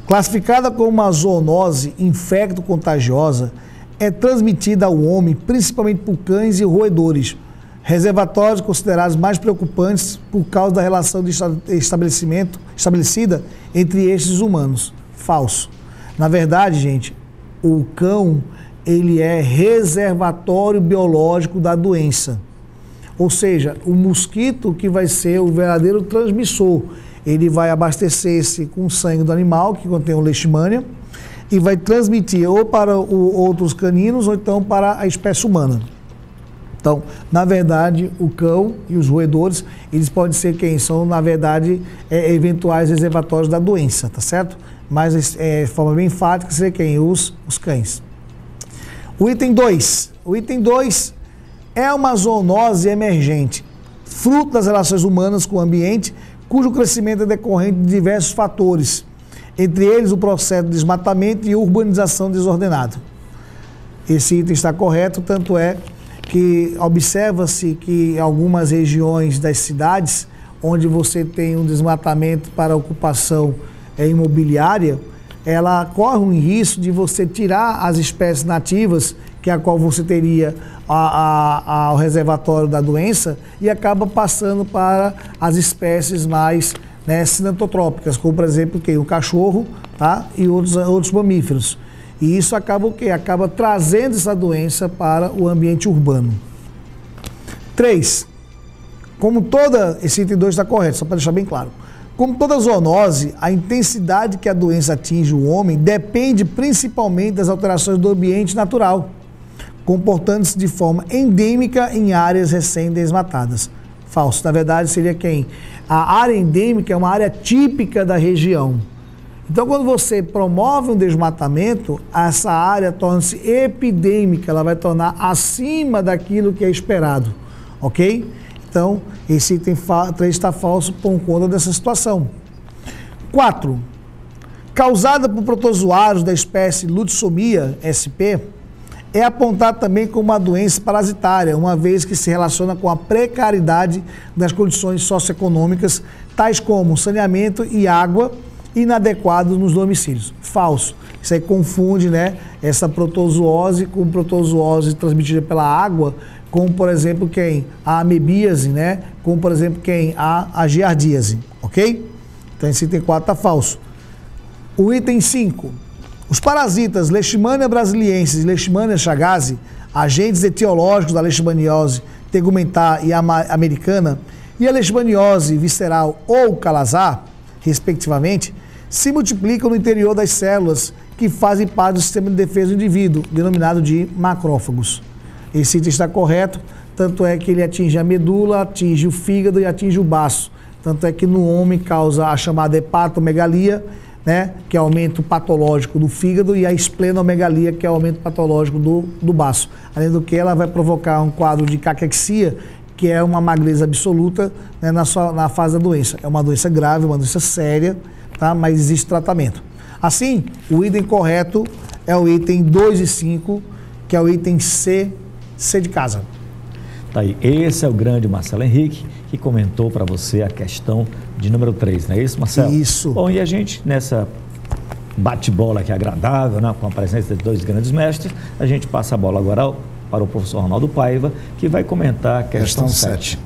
Classificada como uma zoonose infecto-contagiosa, é transmitida ao homem, principalmente por cães e roedores, reservatórios considerados mais preocupantes por causa da relação de estabelecida entre estes humanos. Falso. Na verdade, gente, o cão, ele é reservatório biológico da doença. Ou seja, o mosquito que vai ser o verdadeiro transmissor, ele vai abastecer-se com o sangue do animal, que contém o leishmania, e vai transmitir ou para outros caninos ou então para a espécie humana. Então, na verdade, o cão e os roedores, eles podem ser quem são, na verdade, eventuais reservatórios da doença, tá certo? Mas, de forma bem enfática, seria quem? Os cães. O item 2. O item 2 é uma zoonose emergente, fruto das relações humanas com o ambiente, cujo crescimento é decorrente de diversos fatores, entre eles o processo de desmatamento e urbanização desordenada. Esse item está correto, tanto é que observa-se que algumas regiões das cidades, onde você tem um desmatamento para ocupação imobiliária, ela corre um risco de você tirar as espécies nativas, que é a qual você teria o reservatório da doença, e acaba passando para as espécies mais, né, cinatotrópicas, como por exemplo o cachorro, tá? E outros mamíferos. E isso acaba o quê? Acaba trazendo essa doença para o ambiente urbano. 3. Como toda... Esse item 2 está correto, só para deixar bem claro. Como toda zoonose, a intensidade que a doença atinge o homem depende principalmente das alterações do ambiente natural, comportando-se de forma endêmica em áreas recém-desmatadas. Falso. Na verdade, seria quem? A área endêmica é uma área típica da região. Então, quando você promove um desmatamento, essa área torna-se epidêmica, ela vai tornar acima daquilo que é esperado, ok? Então, esse item 3 está falso por conta dessa situação. 4. Causada por protozoários da espécie Lutzomia, SP, é apontada também como uma doença parasitária, uma vez que se relaciona com a precariedade das condições socioeconômicas, tais como saneamento e água inadequados nos domicílios. Falso. Isso aí confunde, né, essa protozoose com protozoose transmitida pela água, como, por exemplo, quem? A amebíase, né? Como, por exemplo, quem? A giardíase, ok? Então, esse item 4 está falso. O item 5. Os parasitas Leishmania brasiliensis e Leishmania chagasi, agentes etiológicos da leishmaniose tegumentar e americana, e a leishmaniose visceral ou calazar, respectivamente, se multiplicam no interior das células que fazem parte do sistema de defesa do indivíduo, denominado de macrófagos. Esse item está correto, tanto é que ele atinge a medula, atinge o fígado e atinge o baço. Tanto é que no homem causa a chamada hepatomegalia, né, que é o aumento patológico do fígado, e a esplenomegalia, que é o aumento patológico do baço. Além do que, ela vai provocar um quadro de caquexia, que é uma magreza absoluta, né, na fase da doença. É uma doença grave, uma doença séria, tá? Mas existe tratamento. Assim, o item correto é o item 2 e 5, que é o item C de casa. Tá aí. Esse é o grande Marcelo Henrique, que comentou para você a questão de número 3, não é isso, Marcelo? Isso. Bom, e a gente, nessa bate-bola aqui agradável, né, com a presença de dois grandes mestres, a gente passa a bola agora para o professor Ronaldo Paiva, que vai comentar a questão 7.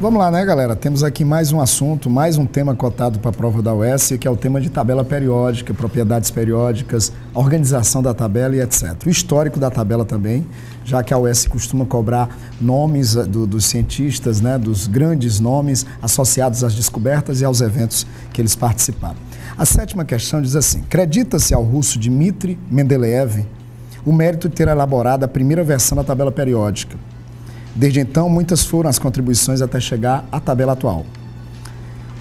Vamos lá, né, galera? Temos aqui mais um assunto, mais um tema cotado para a prova da UECE, que é o tema de tabela periódica, propriedades periódicas, organização da tabela e etc. O histórico da tabela também, já que a UECE costuma cobrar nomes dos cientistas, né, dos grandes nomes associados às descobertas e aos eventos que eles participaram. A 7ª questão diz assim: acredita-se ao russo Dmitri Mendeleev o mérito de ter elaborado a primeira versão da tabela periódica. Desde então, muitas foram as contribuições até chegar à tabela atual.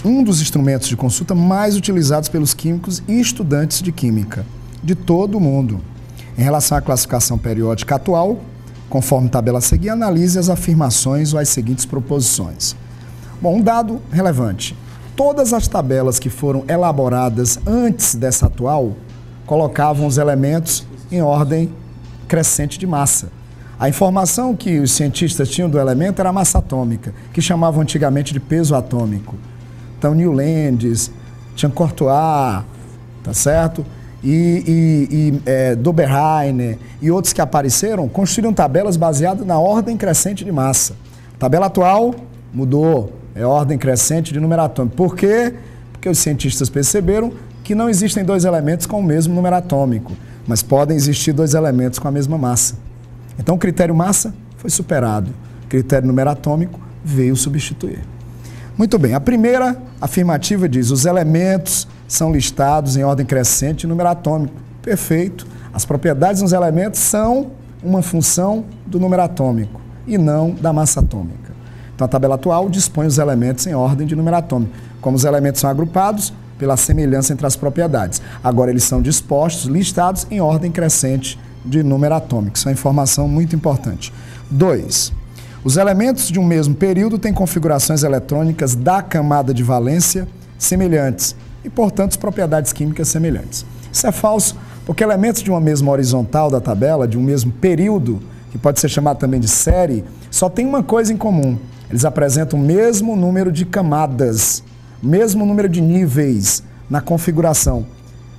Um dos instrumentos de consulta mais utilizados pelos químicos e estudantes de química de todo o mundo. Em relação à classificação periódica atual, conforme tabela a seguir, analise as afirmações ou as seguintes proposições. Bom, um dado relevante. Todas as tabelas que foram elaboradas antes dessa atual colocavam os elementos em ordem crescente de massa. A informação que os cientistas tinham do elemento era a massa atômica, que chamavam antigamente de peso atômico. Então, Newlands, Chancortois, tá certo? E Doberheiner e outros que apareceram construíram tabelas baseadas na ordem crescente de massa. A tabela atual mudou, é ordem crescente de número atômico. Por quê? Porque os cientistas perceberam que não existem dois elementos com o mesmo número atômico, mas podem existir dois elementos com a mesma massa. Então, o critério massa foi superado. O critério número atômico veio substituir. Muito bem, a primeira afirmativa diz: os elementos são listados em ordem crescente e número atômico. Perfeito. As propriedades dos elementos são uma função do número atômico e não da massa atômica. Então, a tabela atual dispõe os elementos em ordem de número atômico. Como os elementos são agrupados pela semelhança entre as propriedades. Agora, eles são dispostos, listados em ordem crescente de número atômico. Isso é uma informação muito importante. 2. Os elementos de um mesmo período têm configurações eletrônicas da camada de valência semelhantes e, portanto, propriedades químicas semelhantes. Isso é falso, porque elementos de uma mesma horizontal da tabela, de um mesmo período, que pode ser chamado também de série, só tem uma coisa em comum. Eles apresentam o mesmo número de camadas, mesmo número de níveis na configuração.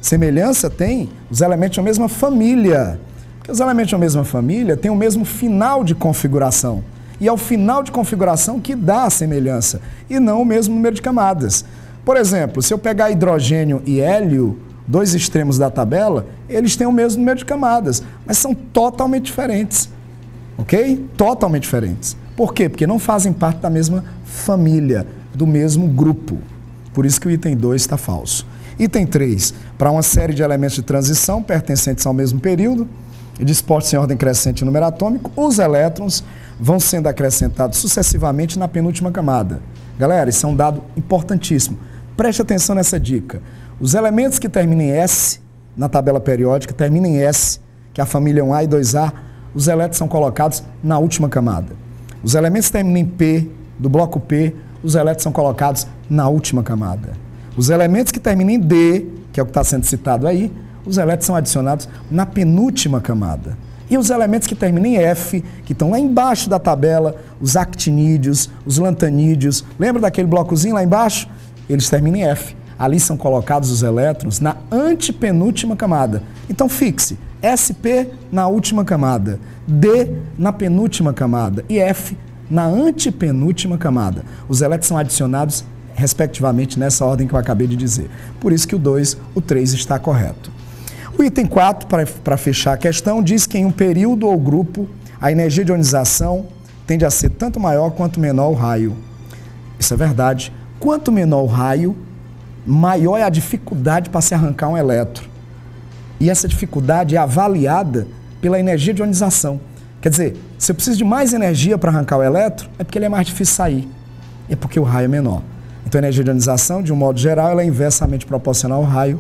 Semelhança tem os elementos de uma mesma família. Os elementos da mesma família têm o mesmo final de configuração. E é o final de configuração que dá a semelhança, e não o mesmo número de camadas. Por exemplo, se eu pegar hidrogênio e hélio, dois extremos da tabela, eles têm o mesmo número de camadas, mas são totalmente diferentes. Ok? Totalmente diferentes. Por quê? Porque não fazem parte da mesma família, do mesmo grupo. Por isso que o item 2 está falso. Item 3. Para uma série de elementos de transição pertencentes ao mesmo período, e dispostos em ordem crescente e número atômico, os elétrons vão sendo acrescentados sucessivamente na penúltima camada. Galera, isso é um dado importantíssimo. Preste atenção nessa dica. Os elementos que terminam em S, na tabela periódica, terminam em S, que é a família 1A e 2A, os elétrons são colocados na última camada. Os elementos que terminam em P, do bloco P, os elétrons são colocados na última camada. Os elementos que terminam em D, que é o que está sendo citado aí, os elétrons são adicionados na penúltima camada. E os elementos que terminam em F, que estão lá embaixo da tabela, os actinídeos, os lantanídeos, lembra daquele blocozinho lá embaixo? Eles terminam em F. Ali são colocados os elétrons na antepenúltima camada. Então fixe, SP na última camada, D na penúltima camada e F na antepenúltima camada. Os elétrons são adicionados, respectivamente, nessa ordem que eu acabei de dizer. Por isso que o 2, o 3 está correto. O item 4, para fechar a questão, diz que em um período ou grupo, a energia de ionização tende a ser tanto maior quanto menor o raio. Isso é verdade. Quanto menor o raio, maior é a dificuldade para se arrancar um elétron. E essa dificuldade é avaliada pela energia de ionização. Quer dizer, se eu preciso de mais energia para arrancar o elétron, é porque ele é mais difícil sair. É porque o raio é menor. Então a energia de ionização, de um modo geral, ela é inversamente proporcional ao raio.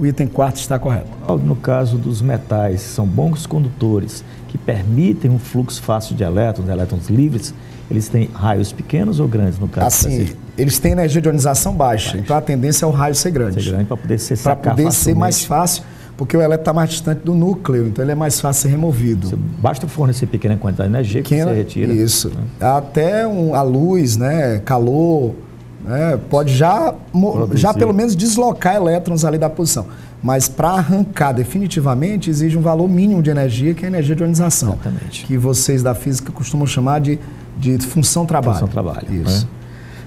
O item 4 está correto. No caso dos metais, são bons condutores que permitem um fluxo fácil de elétrons livres. Eles têm raios pequenos ou grandes, no caso? Assim, eles têm energia de ionização baixa, então a tendência é o raio ser grande. Ser grande para poder ser sacado. Para poder ser mais fácil, porque o elétron está mais distante do núcleo, então ele é mais fácil ser removido. Você basta fornecer pequena quantidade de energia que você retira. Isso. Né? Até a luz, né, calor, né, pode já pelo menos deslocar elétrons ali da posição. Mas para arrancar definitivamente exige um valor mínimo de energia, que é a energia de ionização. Exatamente. Que vocês da física costumam chamar de função-trabalho. Função-trabalho. Isso. Né?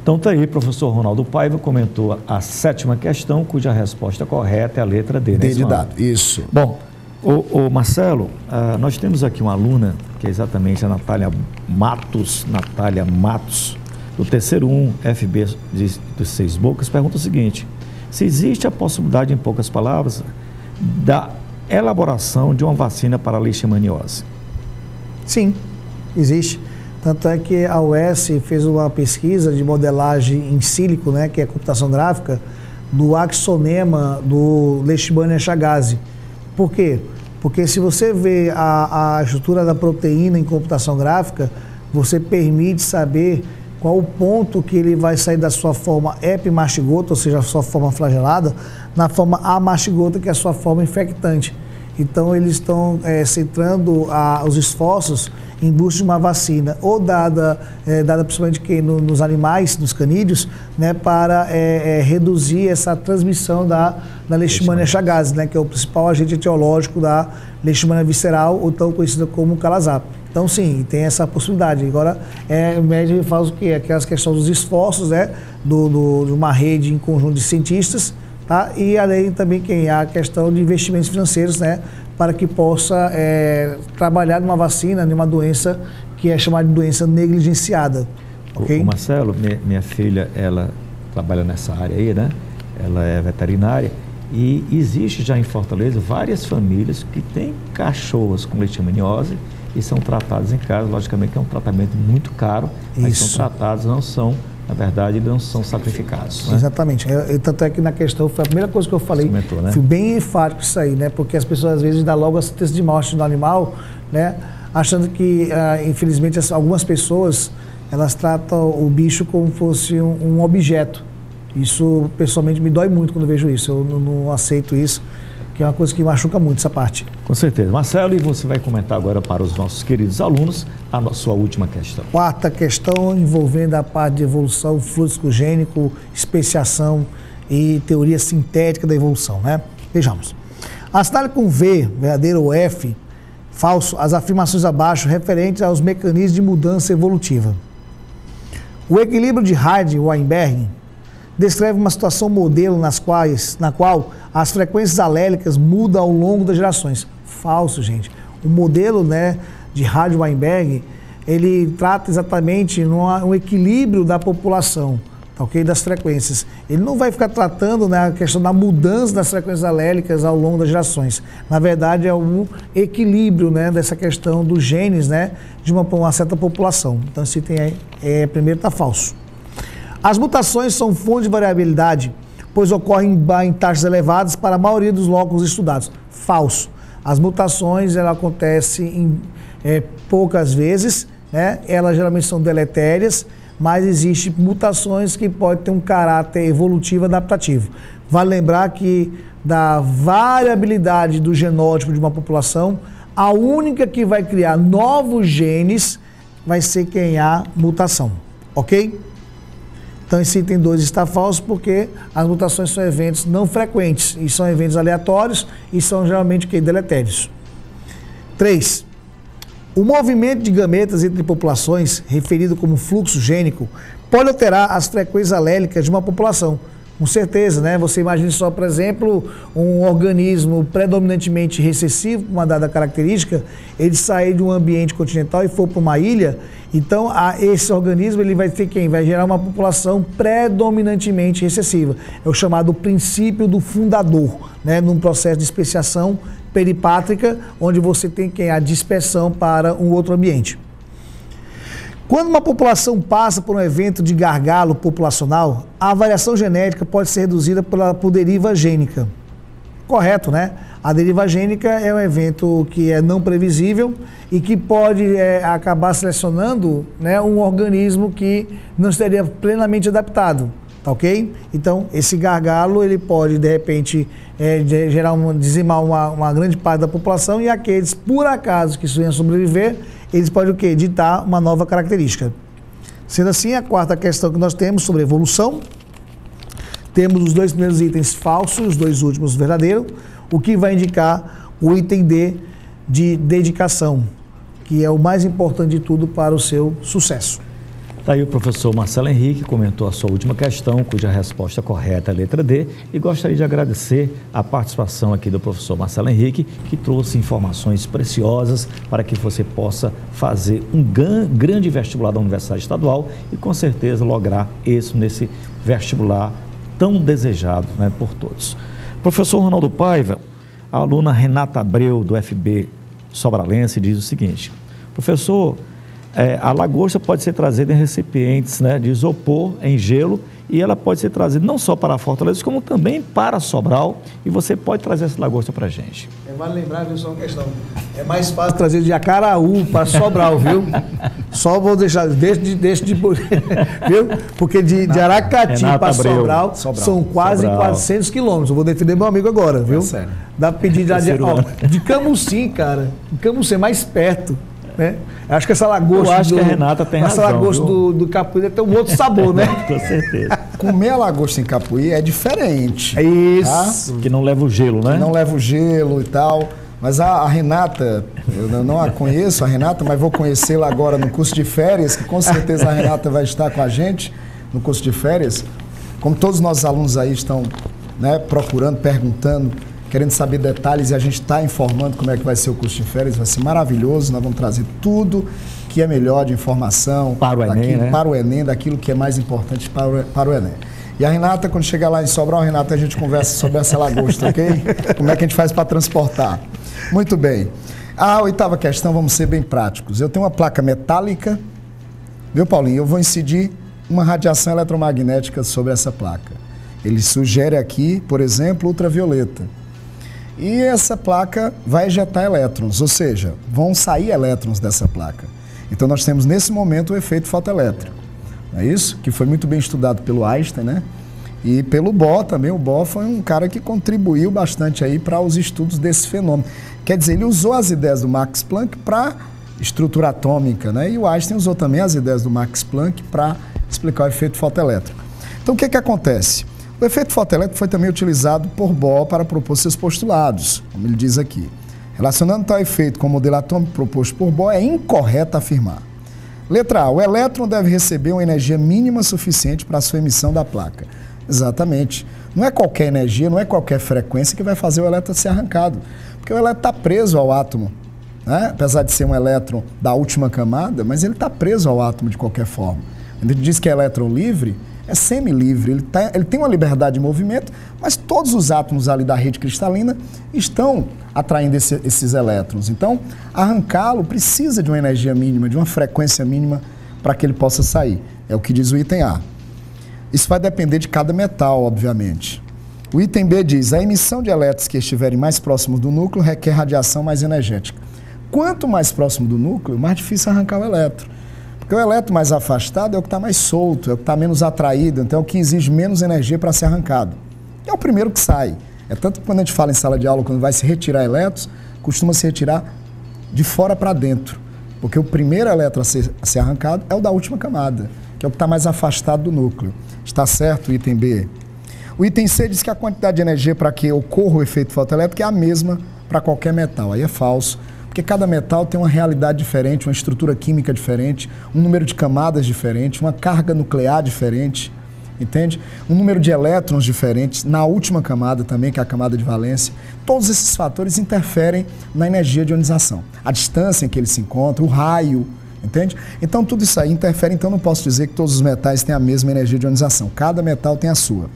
Então está aí, professor Ronaldo Paiva comentou a 7ª questão, cuja resposta correta é a letra D. D de dado, isso. Bom, o Marcelo, nós temos aqui uma aluna, que é exatamente a Natália Matos, do terceiro 1, FB de 6 Bocas, pergunta o seguinte: se existe a possibilidade, em poucas palavras, da elaboração de uma vacina para a leishmaniose? Sim, existe. Tanto é que a UECE fez uma pesquisa de modelagem em sílico, né, que é computação gráfica, do axonema do Leishmania chagasi. Por quê? Porque se você vê a estrutura da proteína em computação gráfica, você permite saber qual o ponto que ele vai sair da sua forma epimastigota, ou seja, a sua forma flagelada, na forma amastigota, que é a sua forma infectante. Então, eles estão centrando os esforços em busca de uma vacina, ou dada principalmente que nos animais, nos canídeos, né, para reduzir essa transmissão da Leishmania chagasi, né, que é o principal agente etiológico da leishmania visceral, ou tão conhecida como calazap. Então, sim, tem essa possibilidade. Agora, o médico faz o quê? Aquelas questões dos esforços, né, de uma rede em conjunto de cientistas, tá? E além também a questão de investimentos financeiros, né, para que possa trabalhar numa vacina, numa doença que é chamada de doença negligenciada. Okay? O Marcelo, minha filha, ela trabalha nessa área aí, né? Ela é veterinária e existe já em Fortaleza várias famílias que têm cachorros com leishmaniose e são tratados em casa. Logicamente que é um tratamento muito caro, mas são tratados, não são... Na verdade, eles não são sacrificados. Né? Exatamente. Tanto é que na questão, foi a primeira coisa que eu falei, comentou, né? Fui bem enfático isso aí, né? Porque as pessoas às vezes dão logo a sentença de morte do animal, né? Achando que, infelizmente, algumas pessoas, elas tratam o bicho como fosse um objeto. Isso, pessoalmente, me dói muito quando eu vejo isso. Eu não aceito isso, que é uma coisa que machuca muito essa parte. Com certeza. Marcelo, e você vai comentar agora para os nossos queridos alunos a sua última questão. 4ª questão, envolvendo a parte de evolução, fluxo gênico, especiação e teoria sintética da evolução, né? Vejamos. Assinale com V, verdadeiro ou F, falso, as afirmações abaixo referentes aos mecanismos de mudança evolutiva. O equilíbrio de Hardy-Weinberg descreve uma situação modelo na qual as frequências alélicas mudam ao longo das gerações. Falso, gente. O modelo, né, de Hardy-Weinberg, ele trata exatamente um equilíbrio da população, tá, ok? Das frequências. Ele não vai ficar tratando, né, a questão da mudança das frequências alélicas ao longo das gerações. Na verdade, é um equilíbrio, né, dessa questão dos genes, né, de uma certa população. Então, esse item aí, primeiro está falso. As mutações são fonte de variabilidade, pois ocorrem em taxas elevadas para a maioria dos locos estudados. Falso. As mutações acontecem poucas vezes, né? Elas geralmente são deletérias, mas existem mutações que podem ter um caráter evolutivo adaptativo. Vale lembrar que da variabilidade do genótipo de uma população, a única que vai criar novos genes vai ser quem há mutação, ok? Então esse item 2 está falso porque as mutações são eventos não frequentes e são eventos aleatórios e são geralmente deletérios. 3. O movimento de gametas entre populações, referido como fluxo gênico, pode alterar as frequências alélicas de uma população. Com certeza, né? Você imagina só, por exemplo, um organismo predominantemente recessivo, com uma dada característica, ele sair de um ambiente continental e for para uma ilha, então esse organismo ele vai ter quem? Vai gerar uma população predominantemente recessiva. É o chamado princípio do fundador, né? Num processo de especiação peripátrica, onde você tem quem? A dispersão para um outro ambiente. Quando uma população passa por um evento de gargalo populacional, a variação genética pode ser reduzida por deriva gênica. Correto, né? A deriva gênica é um evento que é não previsível e que pode acabar selecionando, né, um organismo que não estaria plenamente adaptado, tá ok? Então, esse gargalo ele pode, de repente, dizimar uma grande parte da população e aqueles, por acaso, que venham sobreviver, eles podem o quê? Ditar uma nova característica. Sendo assim, a quarta questão que nós temos sobre evolução, temos os dois primeiros itens falsos e os dois últimos verdadeiros, o que vai indicar o item D de dedicação, que é o mais importante de tudo para o seu sucesso. Está aí o professor Marcelo Henrique, comentou a sua última questão, cuja resposta correta é a letra D, e gostaria de agradecer a participação aqui do professor Marcelo Henrique, que trouxe informações preciosas para que você possa fazer um grande vestibular da Universidade Estadual e, com certeza, lograr isso nesse vestibular tão desejado, né, por todos. Professor Ronaldo Paiva, a aluna Renata Abreu, do FB Sobralense, diz o seguinte: professor, a lagosta pode ser trazida em recipientes, né, de isopor, em gelo, e ela pode ser trazida não só para Fortaleza, como também para Sobral, e você pode trazer essa lagosta para a gente. Vale lembrar, viu, só uma questão, é mais fácil trazer de Acaraú para Sobral, viu? Só vou deixar, deixa de viu? Porque de Aracati para Sobral são quase 400 quilômetros, eu vou defender meu amigo agora, viu? É sério. Dá para pedir de Camusim, cara, de Camusim, mais perto. Né? Acho que essa lagosta, eu acho que a Renata tem razão, essa lagosta do Capuí tem um outro sabor, né? Com certeza. Comer a lagosta em Capuí é diferente. É isso. Tá? Que não leva o gelo, né? Que não leva o gelo e tal. Mas a Renata, eu não a conheço, a Renata, mas vou conhecê-la agora no curso de férias, que com certeza a Renata vai estar com a gente no curso de férias. Como todos os nossos alunos aí estão, né, procurando, perguntando, querendo saber detalhes, e a gente está informando como é que vai ser o curso de férias, vai ser maravilhoso, nós vamos trazer tudo que é melhor de informação para o Enem, né? Para o Enem, daquilo que é mais importante para o Enem. E a Renata, quando chegar lá em Sobral, Renata, a gente conversa sobre essa lagosta, ok? Como é que a gente faz para transportar. Muito bem. A oitava questão, vamos ser bem práticos. Eu tenho uma placa metálica, viu, Paulinho? Eu vou incidir uma radiação eletromagnética sobre essa placa. Ele sugere aqui, por exemplo, ultravioleta. E essa placa vai ejetar elétrons, ou seja, vão sair elétrons dessa placa. Então nós temos nesse momento o efeito fotoelétrico, não é isso? Que foi muito bem estudado pelo Einstein, né? E pelo Bohr também. O Bohr foi um cara que contribuiu bastante aí para os estudos desse fenômeno. Quer dizer, ele usou as ideias do Max Planck para estrutura atômica, né? E o Einstein usou também as ideias do Max Planck para explicar o efeito fotoelétrico. Então o que acontece? O efeito fotoelétrico foi também utilizado por Bohr para propor seus postulados, como ele diz aqui. Relacionando tal efeito com o modelo atômico proposto por Bohr, é incorreto afirmar. Letra A, o elétron deve receber uma energia mínima suficiente para a sua emissão da placa. Exatamente. Não é qualquer energia, não é qualquer frequência que vai fazer o elétron ser arrancado, porque o elétron está preso ao átomo, né? Apesar de ser um elétron da última camada, mas ele está preso ao átomo de qualquer forma. Ele diz que é elétron livre, é semi-livre, ele tem uma liberdade de movimento, mas todos os átomos ali da rede cristalina estão atraindo esses elétrons. Então, arrancá-lo precisa de uma energia mínima, de uma frequência mínima para que ele possa sair. É o que diz o item A. Isso vai depender de cada metal, obviamente. O item B diz: a emissão de elétrons que estiverem mais próximos do núcleo requer radiação mais energética. Quanto mais próximo do núcleo, mais difícil arrancar o elétron. Porque o elétron mais afastado é o que está mais solto, é o que está menos atraído, então é o que exige menos energia para ser arrancado. E é o primeiro que sai. É tanto que quando a gente fala em sala de aula, quando vai se retirar elétrons, costuma se retirar de fora para dentro, porque o primeiro elétron a ser arrancado é o da última camada, que é o que está mais afastado do núcleo. Está certo o item B? O item C diz que a quantidade de energia para que ocorra o efeito fotoelétrico é a mesma para qualquer metal. Aí é falso, porque cada metal tem uma realidade diferente, uma estrutura química diferente, um número de camadas diferente, uma carga nuclear diferente, entende? Um número de elétrons diferentes, na última camada também, que é a camada de valência. Todos esses fatores interferem na energia de ionização. A distância em que ele se encontra, o raio, entende? Então tudo isso aí interfere, então não posso dizer que todos os metais têm a mesma energia de ionização. Cada metal tem a sua.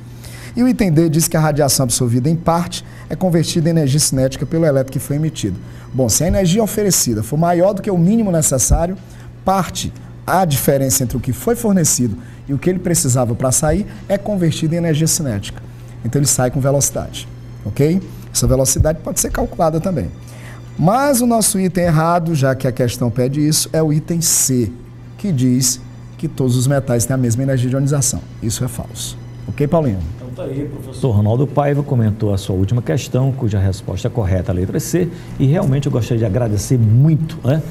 E o item D diz que a radiação absorvida em parte é convertida em energia cinética pelo elétron que foi emitido. Bom, se a energia oferecida for maior do que o mínimo necessário, parte, a diferença entre o que foi fornecido e o que ele precisava para sair é convertida em energia cinética. Então ele sai com velocidade, ok? Essa velocidade pode ser calculada também. Mas o nosso item errado, já que a questão pede isso, é o item C, que diz que todos os metais têm a mesma energia de ionização. Isso é falso. Ok, Paulinho? Então tá aí, professor Ronaldo Paiva comentou a sua última questão, cuja resposta é correta, a letra C, e realmente eu gostaria de agradecer muito, né,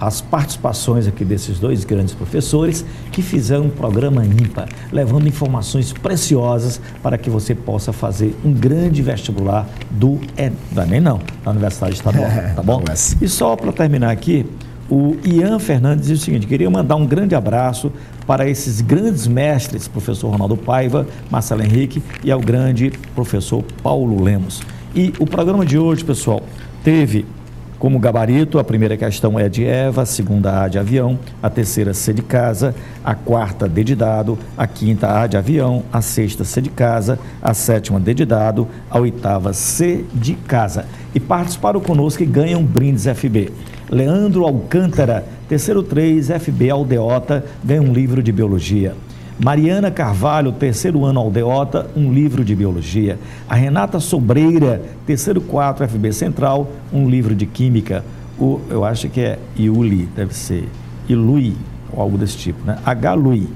as participações aqui desses dois grandes professores que fizeram um programa ímpar, levando informações preciosas para que você possa fazer um grande vestibular do ENEM, não, da Universidade Estadual, tá bom? E só para terminar aqui, o Ian Fernandes diz o seguinte: queria mandar um grande abraço para esses grandes mestres, professor Ronaldo Paiva, Marcelo Henrique e ao grande professor Paulo Lemos. E o programa de hoje, pessoal, teve como gabarito: a primeira questão é de Eva, a segunda A de avião, a terceira C de casa, a quarta D de dado, a quinta A de avião, a sexta C de casa, a sétima D de dado, a oitava C de casa. E participaram conosco e ganham brindes FB. Leandro Alcântara, terceiro 3, FB Aldeota, ganha um livro de Biologia. Mariana Carvalho, terceiro ano Aldeota, um livro de Biologia. A Renata Sobreira, terceiro 4, FB Central, um livro de Química. Eu acho que é Iuli, deve ser Ilui, ou algo desse tipo, né? H. Lui.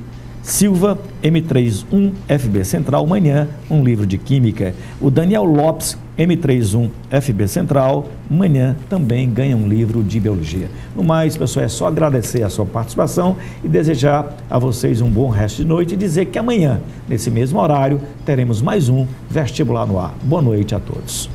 Silva, M31, FB Central, manhã, um livro de Química. O Daniel Lopes, M31, FB Central, manhã, também ganha um livro de Biologia. No mais, pessoal, é só agradecer a sua participação e desejar a vocês um bom resto de noite e dizer que amanhã, nesse mesmo horário, teremos mais um Vestibular no Ar. Boa noite a todos.